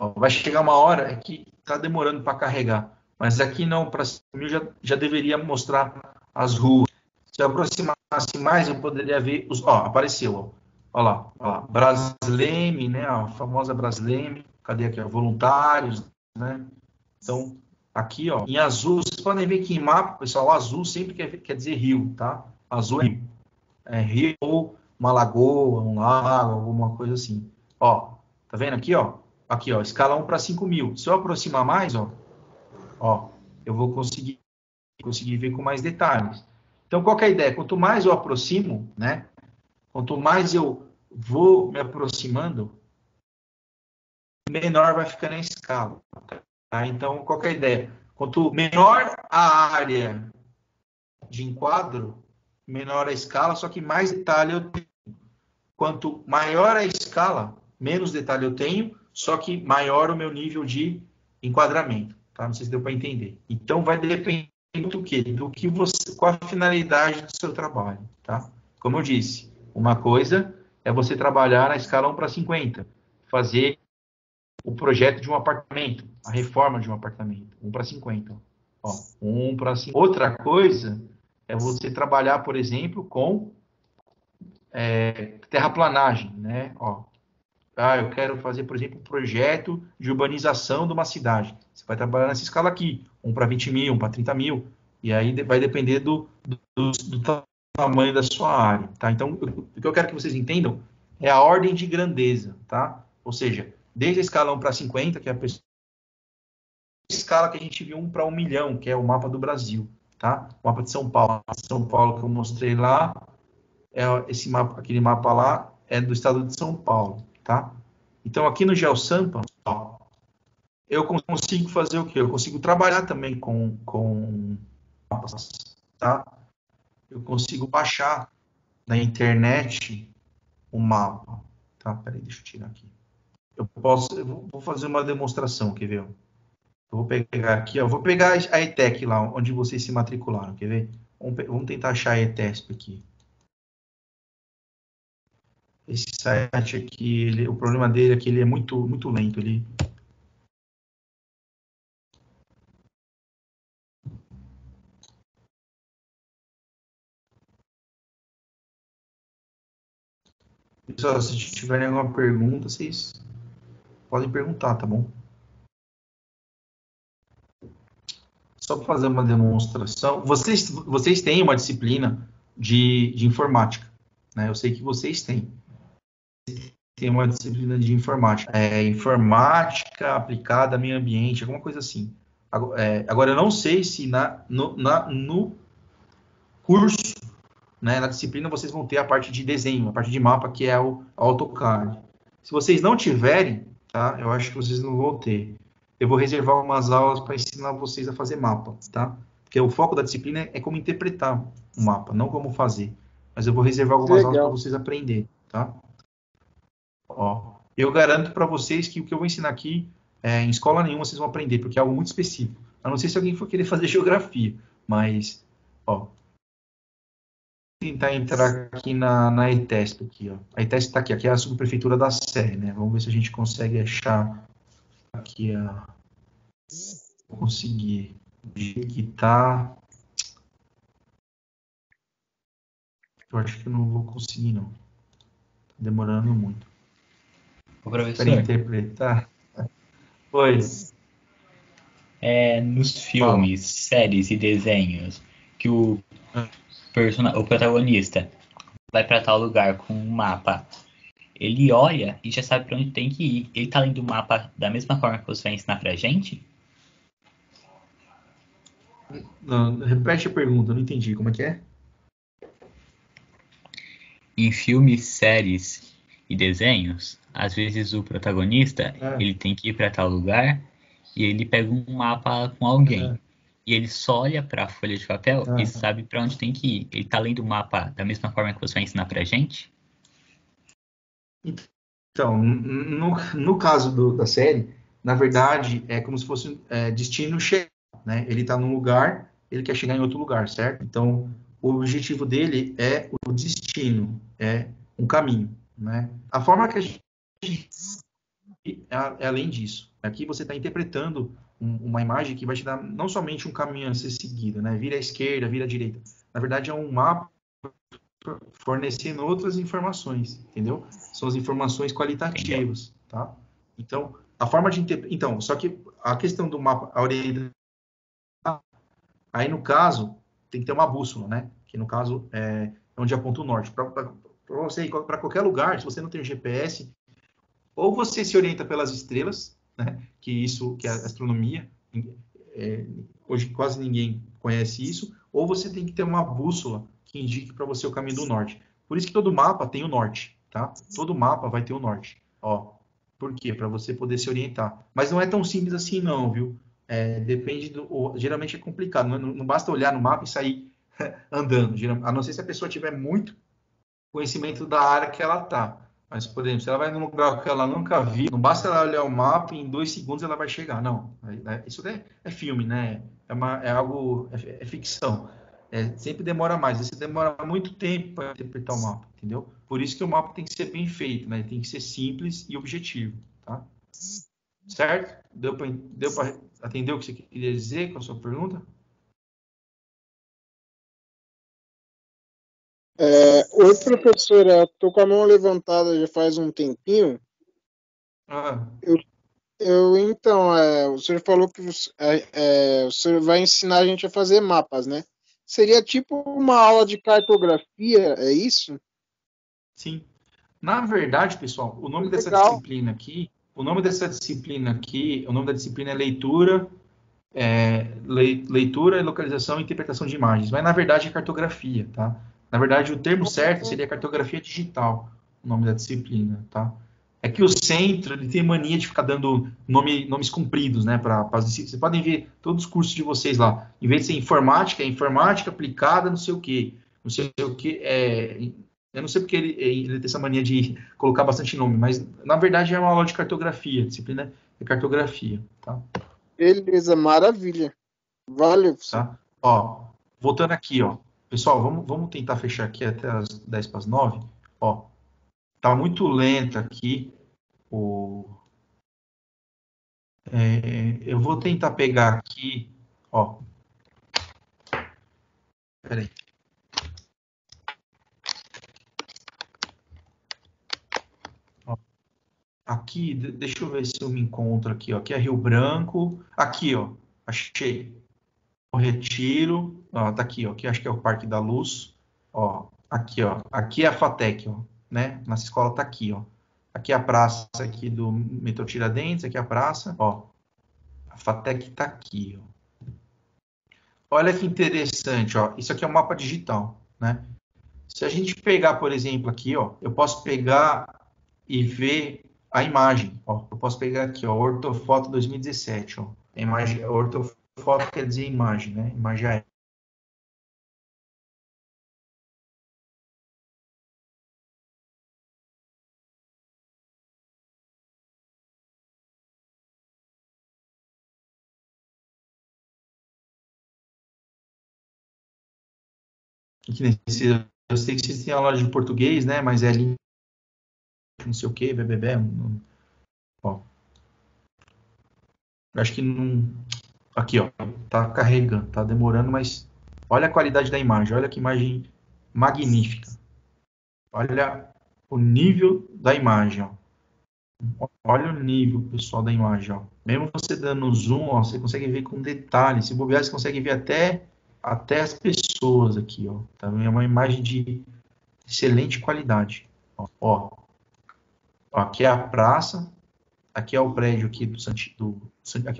Ó, vai chegar uma hora que está demorando para carregar. Mas aqui não, para 5 mil já deveria mostrar as ruas. Se eu aproximasse mais, eu poderia ver... apareceu. Ó lá. Brasilême, né? A famosa Brasilême. Cadê aqui? Ó, voluntários, né? Então... Aqui, ó, em azul, vocês podem ver que em mapa, pessoal, azul sempre quer dizer rio, tá? Azul é rio. É rio ou uma lagoa, um lago, alguma coisa assim. Ó, tá vendo aqui, ó? Aqui, ó, escala 1 para 5 mil. Se eu aproximar mais, ó, eu vou conseguir ver com mais detalhes. Então, qual que é a ideia? Quanto mais eu aproximo, né? Quanto mais eu vou me aproximando, menor vai ficando a escala, tá? Tá? Então, qual que é a ideia? Quanto menor a área de enquadro, menor a escala, só que mais detalhe eu tenho. Quanto maior a escala, menos detalhe eu tenho, só que maior o meu nível de enquadramento. Tá? Não sei se deu para entender. Então, vai depender do quê? Do que você, qual a finalidade do seu trabalho. Tá? Como eu disse, uma coisa é você trabalhar na escala 1 para 50, fazer o projeto de um apartamento, a reforma de um apartamento, 1 para 50. Ó, 1 para 50. Outra coisa é você trabalhar, por exemplo, com terraplanagem. Né? Ó, eu quero fazer, por exemplo, um projeto de urbanização de uma cidade. Você vai trabalhar nessa escala aqui, 1 para 20 mil, 1 para 30 mil, e aí vai depender do tamanho da sua área. Tá? Então, o que eu quero que vocês entendam é a ordem de grandeza. Tá? Ou seja, desde a escala 1 para 50, que é a escala que a gente viu 1 para 1 milhão, que é o mapa do Brasil, tá? O mapa de São Paulo. São Paulo que eu mostrei lá, esse mapa, aquele mapa lá é do estado de São Paulo, tá? Então, aqui no GeoSampa, eu consigo fazer o quê? Eu consigo trabalhar também com mapas, tá? Eu consigo baixar na internet o mapa, tá? Peraí, deixa eu tirar aqui. Eu vou fazer uma demonstração, quer ver? Eu vou pegar aqui, eu vou pegar a ETEC lá, onde vocês se matricularam, quer ver? Vamos tentar achar a ETESP aqui. Esse site aqui, o problema dele é que ele é muito lento. Pessoal, se tiverem alguma pergunta, vocês podem perguntar, tá bom? Só para fazer uma demonstração. Vocês têm uma disciplina de informática, né? Eu sei que vocês têm. Tem uma disciplina de informática. Informática aplicada a meio ambiente, alguma coisa assim. Agora, eu não sei se no curso, né, na disciplina, vocês vão ter a parte de desenho, a parte de mapa, que é o AutoCAD. Se vocês não tiverem, tá? Eu acho que vocês não vão ter. Eu vou reservar algumas aulas para ensinar vocês a fazer mapa, tá? Porque o foco da disciplina é como interpretar o mapa, não como fazer. Mas eu vou reservar algumas aulas para vocês aprenderem, tá? Ó, eu garanto para vocês que o que eu vou ensinar aqui, em escola nenhuma, vocês vão aprender, porque é algo muito específico. A não ser se alguém for querer fazer geografia, mas, ó. Tentar entrar aqui na ETESP aqui, ó. A ETESP está aqui, aqui é a subprefeitura da Sé, né? Vamos ver se a gente consegue achar aqui a... Vou conseguir. Aqui tá... Eu acho que eu não vou conseguir, não. Tá demorando muito. Para interpretar. Pois. Nos filmes, séries e desenhos que o protagonista vai para tal lugar com um mapa. Ele olha e já sabe para onde tem que ir. Ele tá lendo o mapa da mesma forma que você vai ensinar para a gente? Não, repete a pergunta, não entendi. Como é que é? Em filmes, séries e desenhos, às vezes o protagonista ele tem que ir para tal lugar e ele pega um mapa com alguém. E ele só olha para a folha de papel e sabe para onde tem que ir. Ele está lendo o mapa da mesma forma que você vai ensinar para a gente? Então, no caso da série, na verdade, é como se fosse destino chegar, né? Ele está num lugar, ele quer chegar em outro lugar, certo? Então, o objetivo dele é o destino, é um caminho, né? A forma que a gente... Além disso, aqui você está interpretando uma imagem que vai te dar não somente um caminho a ser seguido, né? Vira à esquerda, vira à direita. Na verdade, é um mapa fornecendo outras informações, entendeu? São as informações qualitativas, tá? Então, a forma de então, só que a questão do mapa, a orientação, aí no caso, tem que ter uma bússola, né? Que no caso é onde aponta o norte. Para você ir para qualquer lugar, se você não tem GPS, ou você se orienta pelas estrelas, né? Que é a astronomia, hoje quase ninguém conhece isso, ou você tem que ter uma bússola que indique para você o caminho do norte. Por isso que todo mapa tem o norte, tá? Todo mapa vai ter o norte. Ó, Por quê? Para você poder se orientar. Mas não é tão simples assim não, viu? É, depende do... Geralmente é complicado. Não basta olhar no mapa e sair andando. A não ser se a pessoa tiver muito conhecimento da área que ela está. Mas, por exemplo, se ela vai num lugar que ela nunca viu, não basta ela olhar o mapa e em 2 segundos ela vai chegar. Não. Isso daí é filme, né? É ficção. Sempre demora mais. Você demora muito tempo para interpretar o mapa, entendeu? Por isso que o mapa tem que ser bem feito, né? Tem que ser simples e objetivo, tá? Certo? Deu para atender o que você queria dizer com a sua pergunta? Oi, professora, estou com a mão levantada já faz um tempinho. O senhor falou que o senhor vai ensinar a gente a fazer mapas, né? Seria tipo uma aula de cartografia, é isso? Sim. Na verdade, pessoal, o nome dessa disciplina aqui, o nome da disciplina é leitura, leitura, localização e interpretação de imagens, mas na verdade é cartografia, tá? Na verdade, o termo certo seria cartografia digital, o nome da disciplina, tá? É que o centro, ele tem mania de ficar dando nomes compridos, né, para as disciplinas. Vocês podem ver todos os cursos de vocês lá. Em vez de ser informática, é informática aplicada, não sei o quê. Eu não sei porque ele tem essa mania de colocar bastante nome, mas, na verdade, é uma aula de cartografia, disciplina é cartografia, tá? Beleza, maravilha. Valeu. Tá? Ó, voltando aqui, ó. Pessoal, vamos tentar fechar aqui até as 10 para as 9. Ó, tá muito lenta aqui. Eu vou tentar pegar aqui, ó. Espera aí. Ó, aqui, deixa eu ver se eu me encontro aqui, ó. Aqui é Rio Branco. Aqui, ó, achei. Bom Retiro, ó, tá aqui, ó, que acho que é o Parque da Luz, ó, aqui é a FATEC, ó, né, nossa escola tá aqui, ó, aqui é a praça aqui do metrô Tiradentes, aqui é a praça, ó, a FATEC tá aqui, ó. Olha que interessante, ó, isso aqui é um mapa digital, né, se a gente pegar, por exemplo, aqui, ó, eu posso pegar e ver a imagem, ó, eu posso pegar aqui, ó, ortofoto 2017, ó, a imagem, ortofoto. Foto quer dizer imagem, né? Imagem aérea. Eu sei que vocês têm aula de português, né? Mas é língua, não sei o que, BBB. Ó. Acho que não... Aqui, ó, tá carregando, tá demorando, mas olha a qualidade da imagem, olha que imagem magnífica. Olha o nível da imagem, ó. Olha o nível, pessoal, da imagem, ó. Mesmo você dando zoom, ó, você consegue ver com detalhe, se bobear, você consegue ver até as pessoas aqui, ó. Tá vendo? É uma imagem de excelente qualidade, ó. Aqui é a praça, aqui é o prédio aqui aqui é o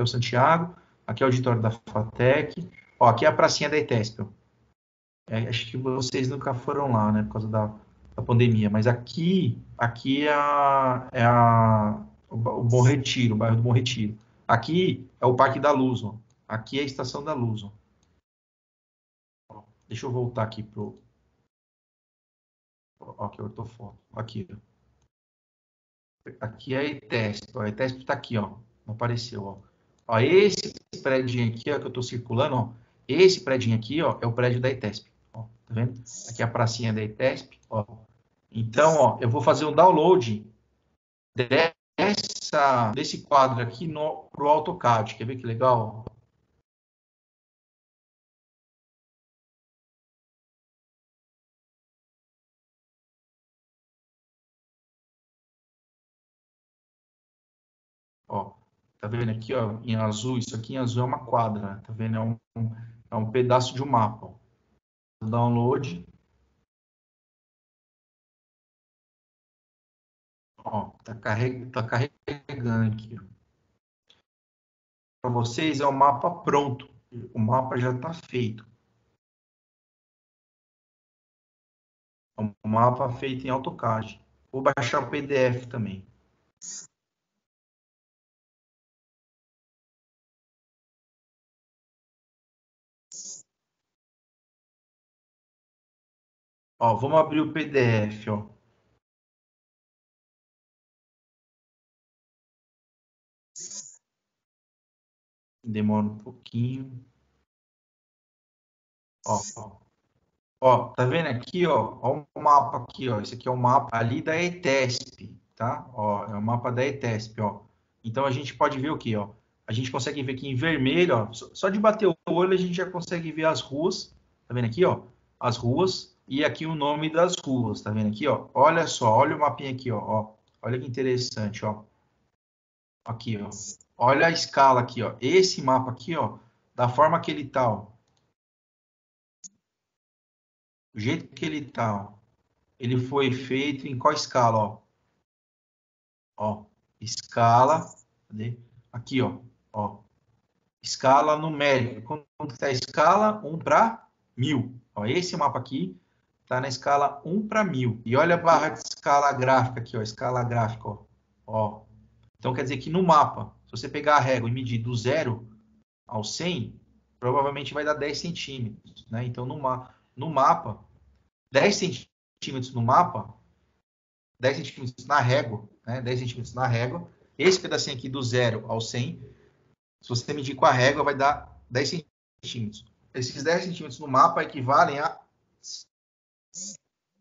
Santiago. Aqui é o auditório da FATEC. Ó, aqui é a pracinha da ETESP. Acho que vocês nunca foram lá, né? Por causa da pandemia. Mas aqui é o Bom Retiro, o bairro do Bom Retiro. Aqui é o Parque da Luz, ó. Aqui é a Estação da Luz, ó. Ó, deixa eu voltar aqui pro... Ó, aqui é o ortofoto. Aqui, ó. Aqui é a ETESP. A ETESP tá aqui, ó. Não apareceu, ó. Ó, esse prédio aqui, ó, que eu estou circulando, ó, esse prédio aqui, ó, é o prédio da ETESP, ó, tá vendo? Aqui é a pracinha da ETESP, ó. Então, ó, eu vou fazer um download desse quadro aqui pro AutoCAD, quer ver que legal? Ó. Tá vendo aqui, ó, em azul, isso aqui em azul é uma quadra, tá vendo? É um pedaço de um mapa. Download. Ó, tá carregando aqui. Para vocês é um mapa pronto, o mapa já tá feito. É um mapa feito em AutoCAD. Vou baixar o PDF também. Ó, vamos abrir o PDF, ó. Demora um pouquinho. Ó, ó. Ó, tá vendo aqui, ó? Ó o mapa aqui, ó. Esse aqui é o mapa ali da ETESP, tá? Ó, é o mapa da ETESP, ó. Então, a gente pode ver o quê, ó? A gente consegue ver aqui em vermelho, ó. Só de bater o olho, a gente já consegue ver as ruas. Tá vendo aqui, ó? As ruas. E aqui o nome das ruas, tá vendo aqui, ó? Olha só, olha o mapinha aqui, ó. Ó, olha que interessante, ó. Aqui, ó. Olha a escala aqui, ó. Esse mapa aqui, ó, da forma que ele tá, ó. Do jeito que ele tá, ó. Ele foi feito em qual escala, ó? Ó, escala, cadê? Aqui, ó, ó. Escala numérica. Como que tá a escala? 1:1000. Ó, esse mapa aqui tá na escala 1:1000. E olha a barra de escala gráfica aqui, ó, escala gráfica, ó. Ó. Então quer dizer que no mapa, se você pegar a régua e medir do 0 ao 100, provavelmente vai dar 10 centímetros, né? Então no mapa, 10 centímetros no mapa, 10 centímetros na régua, né? 10 centímetros na régua. Esse pedacinho aqui do 0 ao 100, se você medir com a régua, vai dar 10 centímetros. Esses 10 centímetros no mapa equivalem a...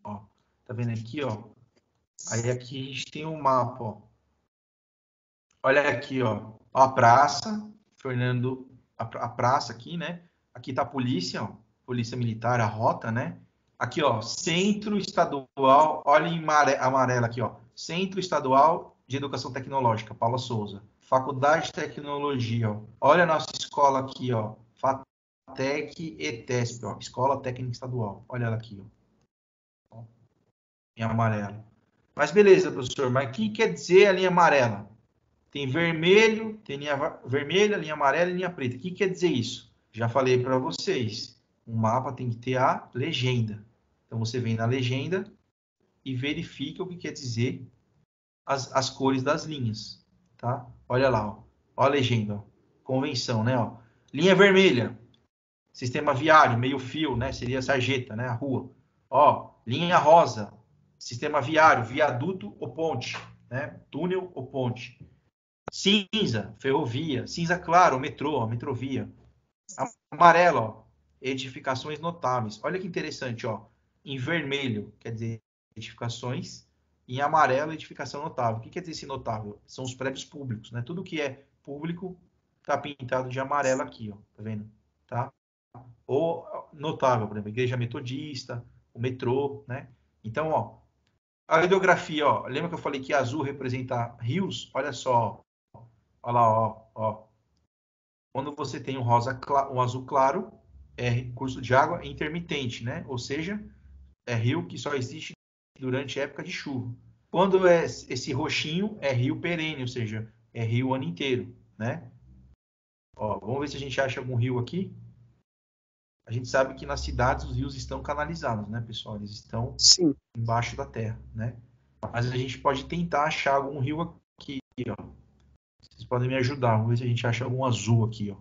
Ó, tá vendo aqui, ó? Aí aqui a gente tem um mapa, ó. Olha aqui, ó. A praça, Fernando, a praça aqui, né? Aqui tá a polícia, ó. Polícia militar, a rota, né? Aqui, ó, centro estadual, olha em amarelo aqui, ó. Centro estadual de educação tecnológica, Paula Souza. Faculdade de tecnologia, ó. Olha a nossa escola aqui, ó. FATEC ETESP, ó. Escola técnica estadual. Olha ela aqui, ó. Em amarelo. Mas beleza, professor, mas o que quer dizer a linha amarela? Tem vermelho, tem linha vermelha, linha amarela e linha preta. O que quer dizer isso? Já falei para vocês. Um mapa tem que ter a legenda. Então, você vem na legenda e verifica o que quer dizer as cores das linhas. Tá? Olha lá. Ó. Ó a legenda. Ó. Convenção, né? Ó. Linha vermelha. Sistema viário, meio fio, né? Seria a sarjeta, né? A rua. Ó, linha rosa. Sistema viário, viaduto ou ponte. Né? Túnel ou ponte. Cinza, ferrovia. Cinza claro, metrô, ó, metrovia. Amarelo, ó, edificações notáveis. Olha que interessante, ó. Em vermelho, quer dizer edificações. Em amarelo, edificação notável. O que quer dizer esse notável? São os prédios públicos, né? Tudo que é público tá pintado de amarelo aqui, ó. Tá vendo? Tá? Ou notável, por exemplo, igreja metodista, o metrô, né? Então, ó, a hidrografia, ó. Lembra que eu falei que azul representa rios? Olha só, ó. Olha lá, ó, ó. Quando você tem um rosa, um azul claro, é curso de água intermitente, né? Ou seja, é rio que só existe durante a época de chuva. Quando é esse roxinho, é rio perene, ou seja, é rio o ano inteiro, né? Ó, vamos ver se a gente acha algum rio aqui. A gente sabe que nas cidades os rios estão canalizados, né, pessoal? Eles estão Sim. embaixo da terra, né? Mas a gente pode tentar achar algum rio aqui, ó. Vocês podem me ajudar, vamos ver se a gente acha algum azul aqui, ó.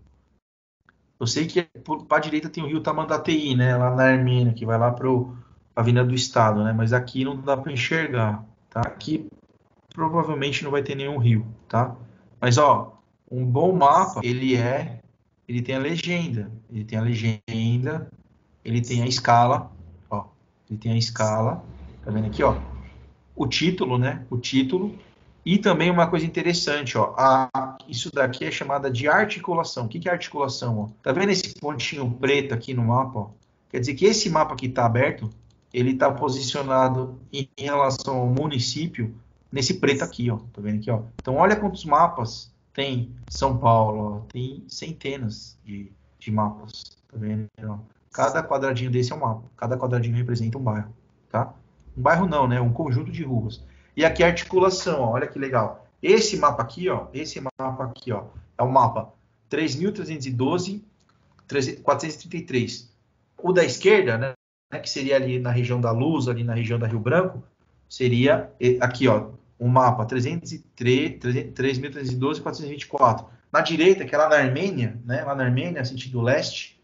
Eu sei que para a direita tem o rio Tamandateí, né? Lá na Armênia, que vai lá para a Avenida do Estado, né? Mas aqui não dá para enxergar, tá? Aqui provavelmente não vai ter nenhum rio, tá? Mas, ó, um bom mapa, ele tem a legenda. Ele tem a legenda, ele tem a escala, ó. Ele tem a escala, tá vendo aqui, ó? O título, né? O título. E também uma coisa interessante, ó, isso daqui é chamada de articulação. O que é articulação? Ó? Tá vendo esse pontinho preto aqui no mapa? Ó? Quer dizer que esse mapa que está aberto, ele está posicionado em relação ao município nesse preto aqui, ó. Tá vendo aqui, ó? Então olha quantos mapas tem São Paulo, ó. Tem centenas de mapas. Tá vendo? Ó? Cada quadradinho desse é um mapa. Cada quadradinho representa um bairro, tá? Um bairro não, né? Um conjunto de ruas. E aqui a articulação, ó, olha que legal. Esse mapa aqui, ó, é o mapa 3.312.433. O da esquerda, né, que seria ali na região da Luz, ali na região da Rio Branco, seria aqui, ó, o mapa 3.312.424. Na direita, que é lá na Armênia, né, lá na Armênia, sentido leste,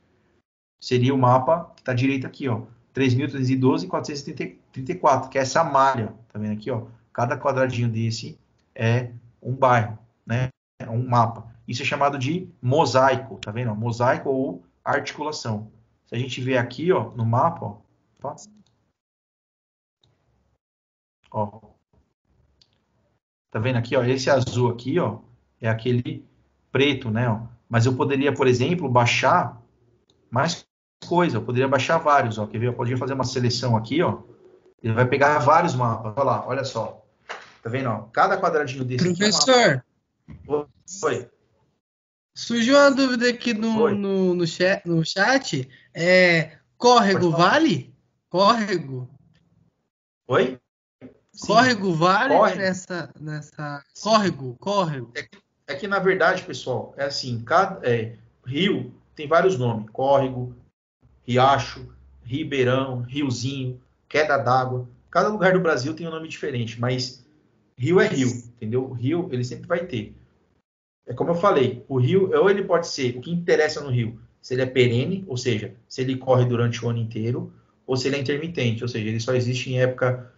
seria o mapa que está à direita aqui, ó, 3.312.434, que é essa malha, tá vendo aqui, ó? Cada quadradinho desse é um bairro, né? É um mapa. Isso é chamado de mosaico, tá vendo? Mosaico ou articulação. Se a gente ver aqui, ó, no mapa, ó, tá? Ó, tá vendo aqui, ó, esse azul aqui, ó, é aquele preto, né, ó. Mas eu poderia, por exemplo, baixar mais coisa, eu poderia baixar vários, ó, quer ver? Eu poderia fazer uma seleção aqui, ó, ele vai pegar vários mapas, olha lá, olha só, tá vendo, ó, cada quadradinho desse... Professor! Oi! Surgiu uma dúvida aqui no chat, é, córrego vale? Córrego? Oi? Sim. Córrego vale córrego. É que, na verdade, pessoal, é assim, rio tem vários nomes, córrego, riacho, ribeirão, riozinho, queda d'água. Cada lugar do Brasil tem um nome diferente, mas rio é rio, entendeu? Rio, ele sempre vai ter. É como eu falei, o rio, ou ele pode ser, o que interessa no rio, se ele é perene, ou seja, se ele corre durante o ano inteiro, ou se ele é intermitente, ou seja, ele só existe em época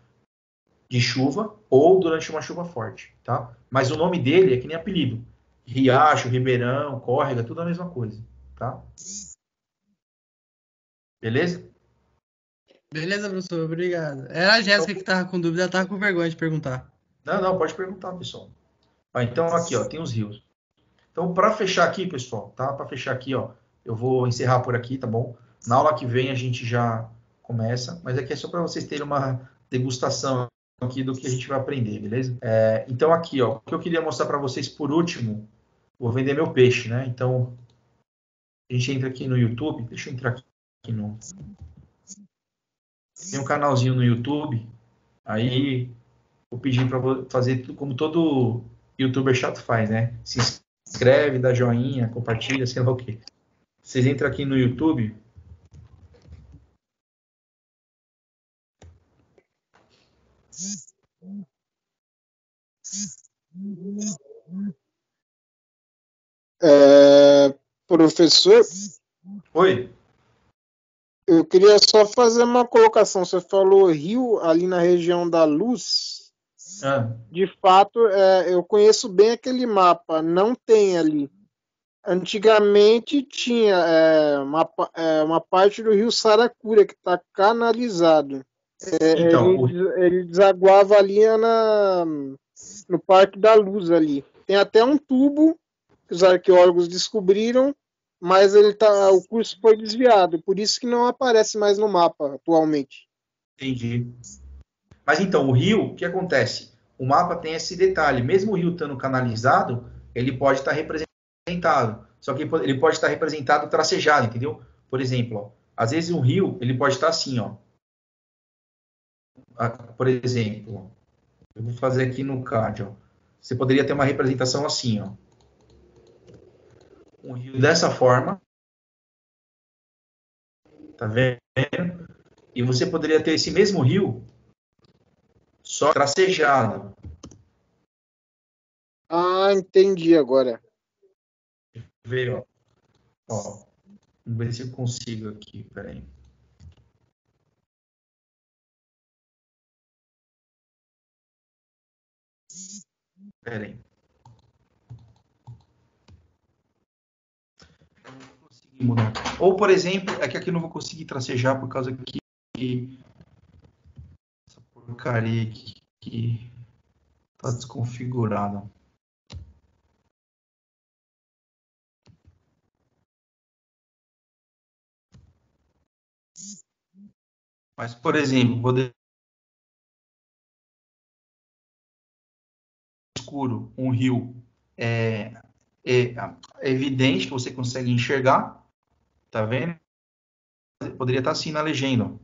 de chuva ou durante uma chuva forte, tá? Mas o nome dele é que nem apelido. Riacho, ribeirão, córrego, é tudo a mesma coisa, tá? Beleza? Beleza, professor, obrigado. Era a Jéssica que tava com dúvida, ela tava com vergonha de perguntar. Não, não, pode perguntar, pessoal. Ah, então, aqui, ó, tem os rios. Então, para fechar aqui, pessoal, tá? Para fechar aqui, ó, eu vou encerrar por aqui, tá bom? Na aula que vem a gente já começa, mas aqui é só para vocês terem uma degustação aqui do que a gente vai aprender, beleza? É, então aqui, ó, o que eu queria mostrar para vocês por último, vou vender meu peixe, né? Então, a gente entra aqui no YouTube, deixa eu entrar aqui no... Tem um canalzinho no YouTube, aí eu pedi para fazer como todo YouTuber chato faz, né? Se inscreve, dá joinha, compartilha, sei lá o quê. Vocês entram aqui no YouTube... É, professor, oi. Eu queria só fazer uma colocação. Você falou rio ali na região da Luz. Ah. De fato, eu conheço bem aquele mapa. Não tem ali. Antigamente tinha uma parte do rio Saracura que está canalizado. Então, ele desaguava ali no Parque da Luz ali. Tem até um tubo que os arqueólogos descobriram, mas o curso foi desviado, por isso que não aparece mais no mapa atualmente. Entendi. Mas então, o rio, o que acontece? O mapa tem esse detalhe, mesmo o rio estando canalizado, ele pode estar representado, só que ele pode estar representado tracejado, entendeu? Por exemplo, ó, às vezes um rio, ele pode estar assim, ó. Por exemplo, eu vou fazer aqui no CAD, ó. Você poderia ter uma representação assim, ó. Um rio dessa forma. Tá vendo? E você poderia ter esse mesmo rio só tracejado. Ah, entendi agora. Vê, ó. Ó. Vamos ver se eu consigo aqui, peraí. Pera aí. Eu não consegui mudar. Ou, por exemplo, é que aqui eu não vou conseguir tracejar por causa que essa porcaria aqui que tá desconfigurada. Mas, por exemplo, vou escuro, um rio é evidente que você consegue enxergar, tá vendo? Poderia estar assim na legenda.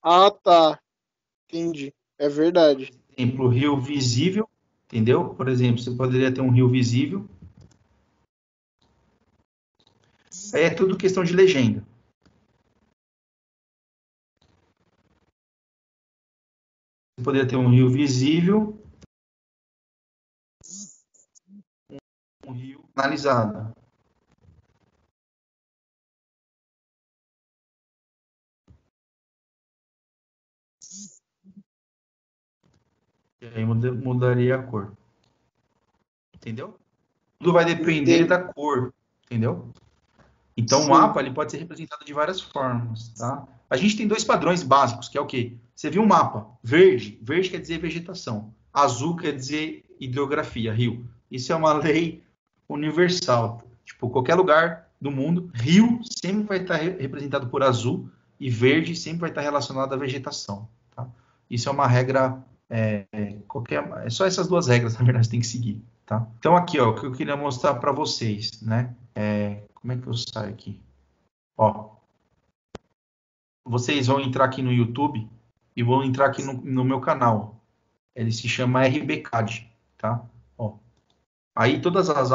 Ah, tá. Entendi. É verdade. Por exemplo, rio visível, entendeu? Por exemplo, você poderia ter um rio visível. Aí é tudo questão de legenda. Poderia ter um rio visível, um analisada. E aí mudaria a cor. Entendeu? Tudo vai depender da cor. Entendeu? Então, sim, o mapa ele pode ser representado de várias formas, tá? A gente tem dois padrões básicos, que é o quê? Você viu um mapa verde, verde quer dizer vegetação, azul quer dizer hidrografia, rio. Isso é uma lei universal. Tipo, qualquer lugar do mundo, rio sempre vai estar representado por azul e verde sempre vai estar relacionado à vegetação, tá? Isso é uma regra, é só essas duas regras, na verdade, tem que seguir, tá? Então, aqui, ó, o que eu queria mostrar para vocês, né? Como é que eu saio aqui? Ó, vocês vão entrar aqui no YouTube e vão entrar aqui no meu canal. Ele se chama RBCAD, tá? Ó, aí todas as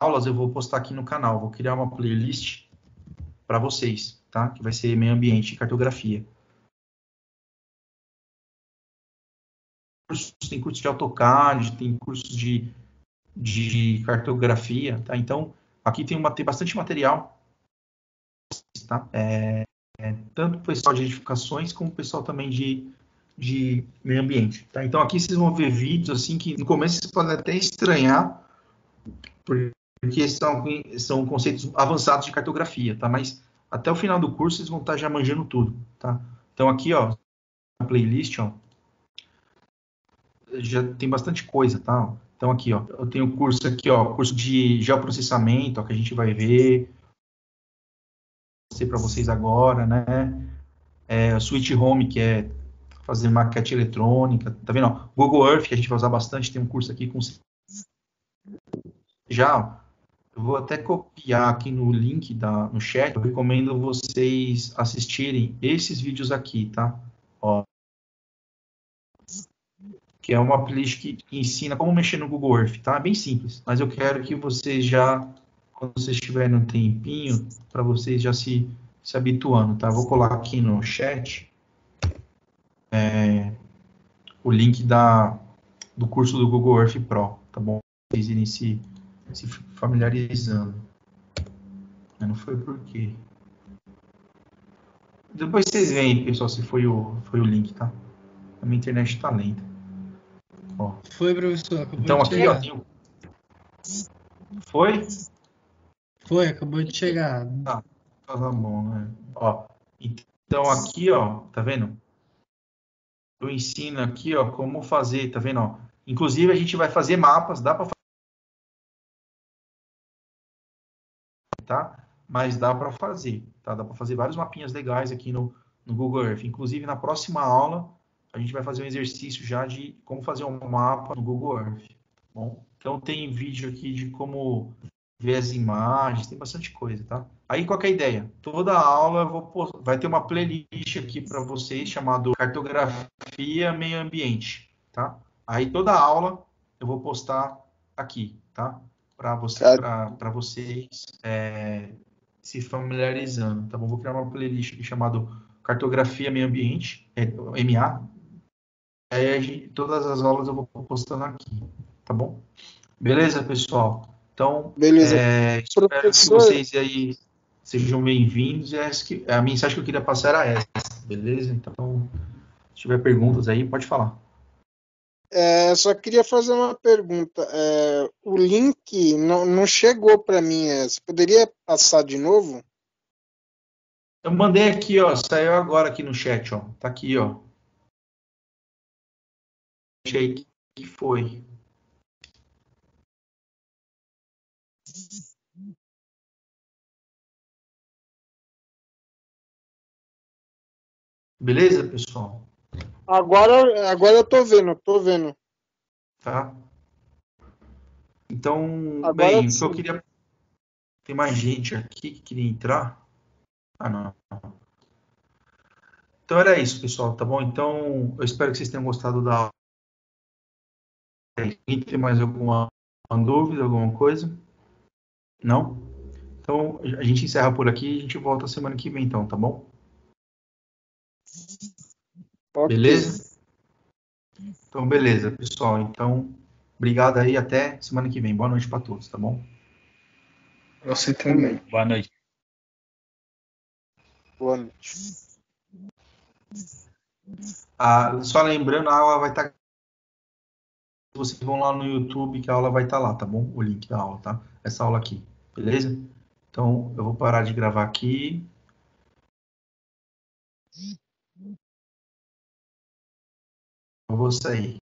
aulas eu vou postar aqui no canal. Vou criar uma playlist para vocês, tá? Que vai ser meio ambiente e cartografia. Tem curso de AutoCAD, tem curso de cartografia, tá? Então, aqui tem bastante material, tá? Tanto o pessoal de edificações como o pessoal também de meio ambiente, tá? Então, aqui vocês vão ver vídeos assim que no começo vocês podem até estranhar, porque são conceitos avançados de cartografia, tá? Mas até o final do curso vocês vão estar já manjando tudo, tá? Então, aqui, ó, na playlist, ó, já tem bastante coisa, tá? Então, aqui, ó, eu tenho curso aqui, ó, curso de geoprocessamento, ó, que a gente vai ver, mostrar para vocês agora, né? Switch Home, que é fazer maquete eletrônica, tá vendo? Ó, Google Earth, que a gente vai usar bastante, tem um curso aqui com... Já, eu vou até copiar aqui no link, no chat, eu recomendo vocês assistirem esses vídeos aqui, tá? Ó, que é uma playlist que ensina como mexer no Google Earth, tá? É bem simples, mas eu quero que vocês já, quando vocês tiverem um tempinho, para vocês já se habituando, tá? Vou colar aqui no chat o link do curso do Google Earth Pro, tá bom? Pra vocês irem se familiarizando. Não foi por quê. Depois vocês veem, pessoal, se foi o link, tá? A minha internet tá lenta. Ó. Foi, professor. Então, aqui, ó, foi? Foi, acabou de chegar. Tá bom, né? Ó, então, aqui, ó, tá vendo? Eu ensino aqui, ó, como fazer, tá vendo? Ó, inclusive, a gente vai fazer mapas, dá pra fazer, tá? Mas dá pra fazer, tá? Dá pra fazer vários mapinhas legais aqui no Google Earth. Inclusive, na próxima aula... A gente vai fazer um exercício já de como fazer um mapa no Google Earth, tá bom? Então, tem vídeo aqui de como ver as imagens, tem bastante coisa, tá? Aí, qual que é a ideia? Toda aula vai ter uma playlist aqui para vocês chamada Cartografia Meio Ambiente, tá? Aí, toda aula eu vou postar aqui, tá? Para vocês se familiarizando, tá bom? Vou criar uma playlist aqui chamada Cartografia Meio Ambiente, MA. Aí todas as aulas eu vou postando aqui, tá bom? Beleza, pessoal? Então, beleza. Espero que vocês aí sejam bem-vindos. A mensagem que eu queria passar era essa, beleza? Então, se tiver perguntas aí, pode falar. Só queria fazer uma pergunta. O link não chegou para mim. Você poderia passar de novo? Eu mandei aqui, ó. Saiu agora aqui no chat, ó. Tá aqui, ó. Achei que foi. Beleza, pessoal? Agora eu tô vendo. Tá. Então, agora bem, só queria... Tem mais gente aqui que queria entrar. Ah, não. Então, era isso, pessoal, tá bom? Então, eu espero que vocês tenham gostado da aula. Tem mais alguma dúvida, alguma coisa? Não? Então, a gente encerra por aqui e a gente volta semana que vem, então, tá bom? Okay. Beleza? Então, beleza, pessoal. Então, obrigado aí. Até semana que vem. Boa noite para todos, tá bom? Você também. Boa noite. Boa noite. Ah, só lembrando, a aula vai estar... Vocês vão lá no YouTube que a aula vai estar lá, tá bom? O link da aula, tá? Essa aula aqui, beleza? Então, eu vou parar de gravar aqui. Eu vou sair.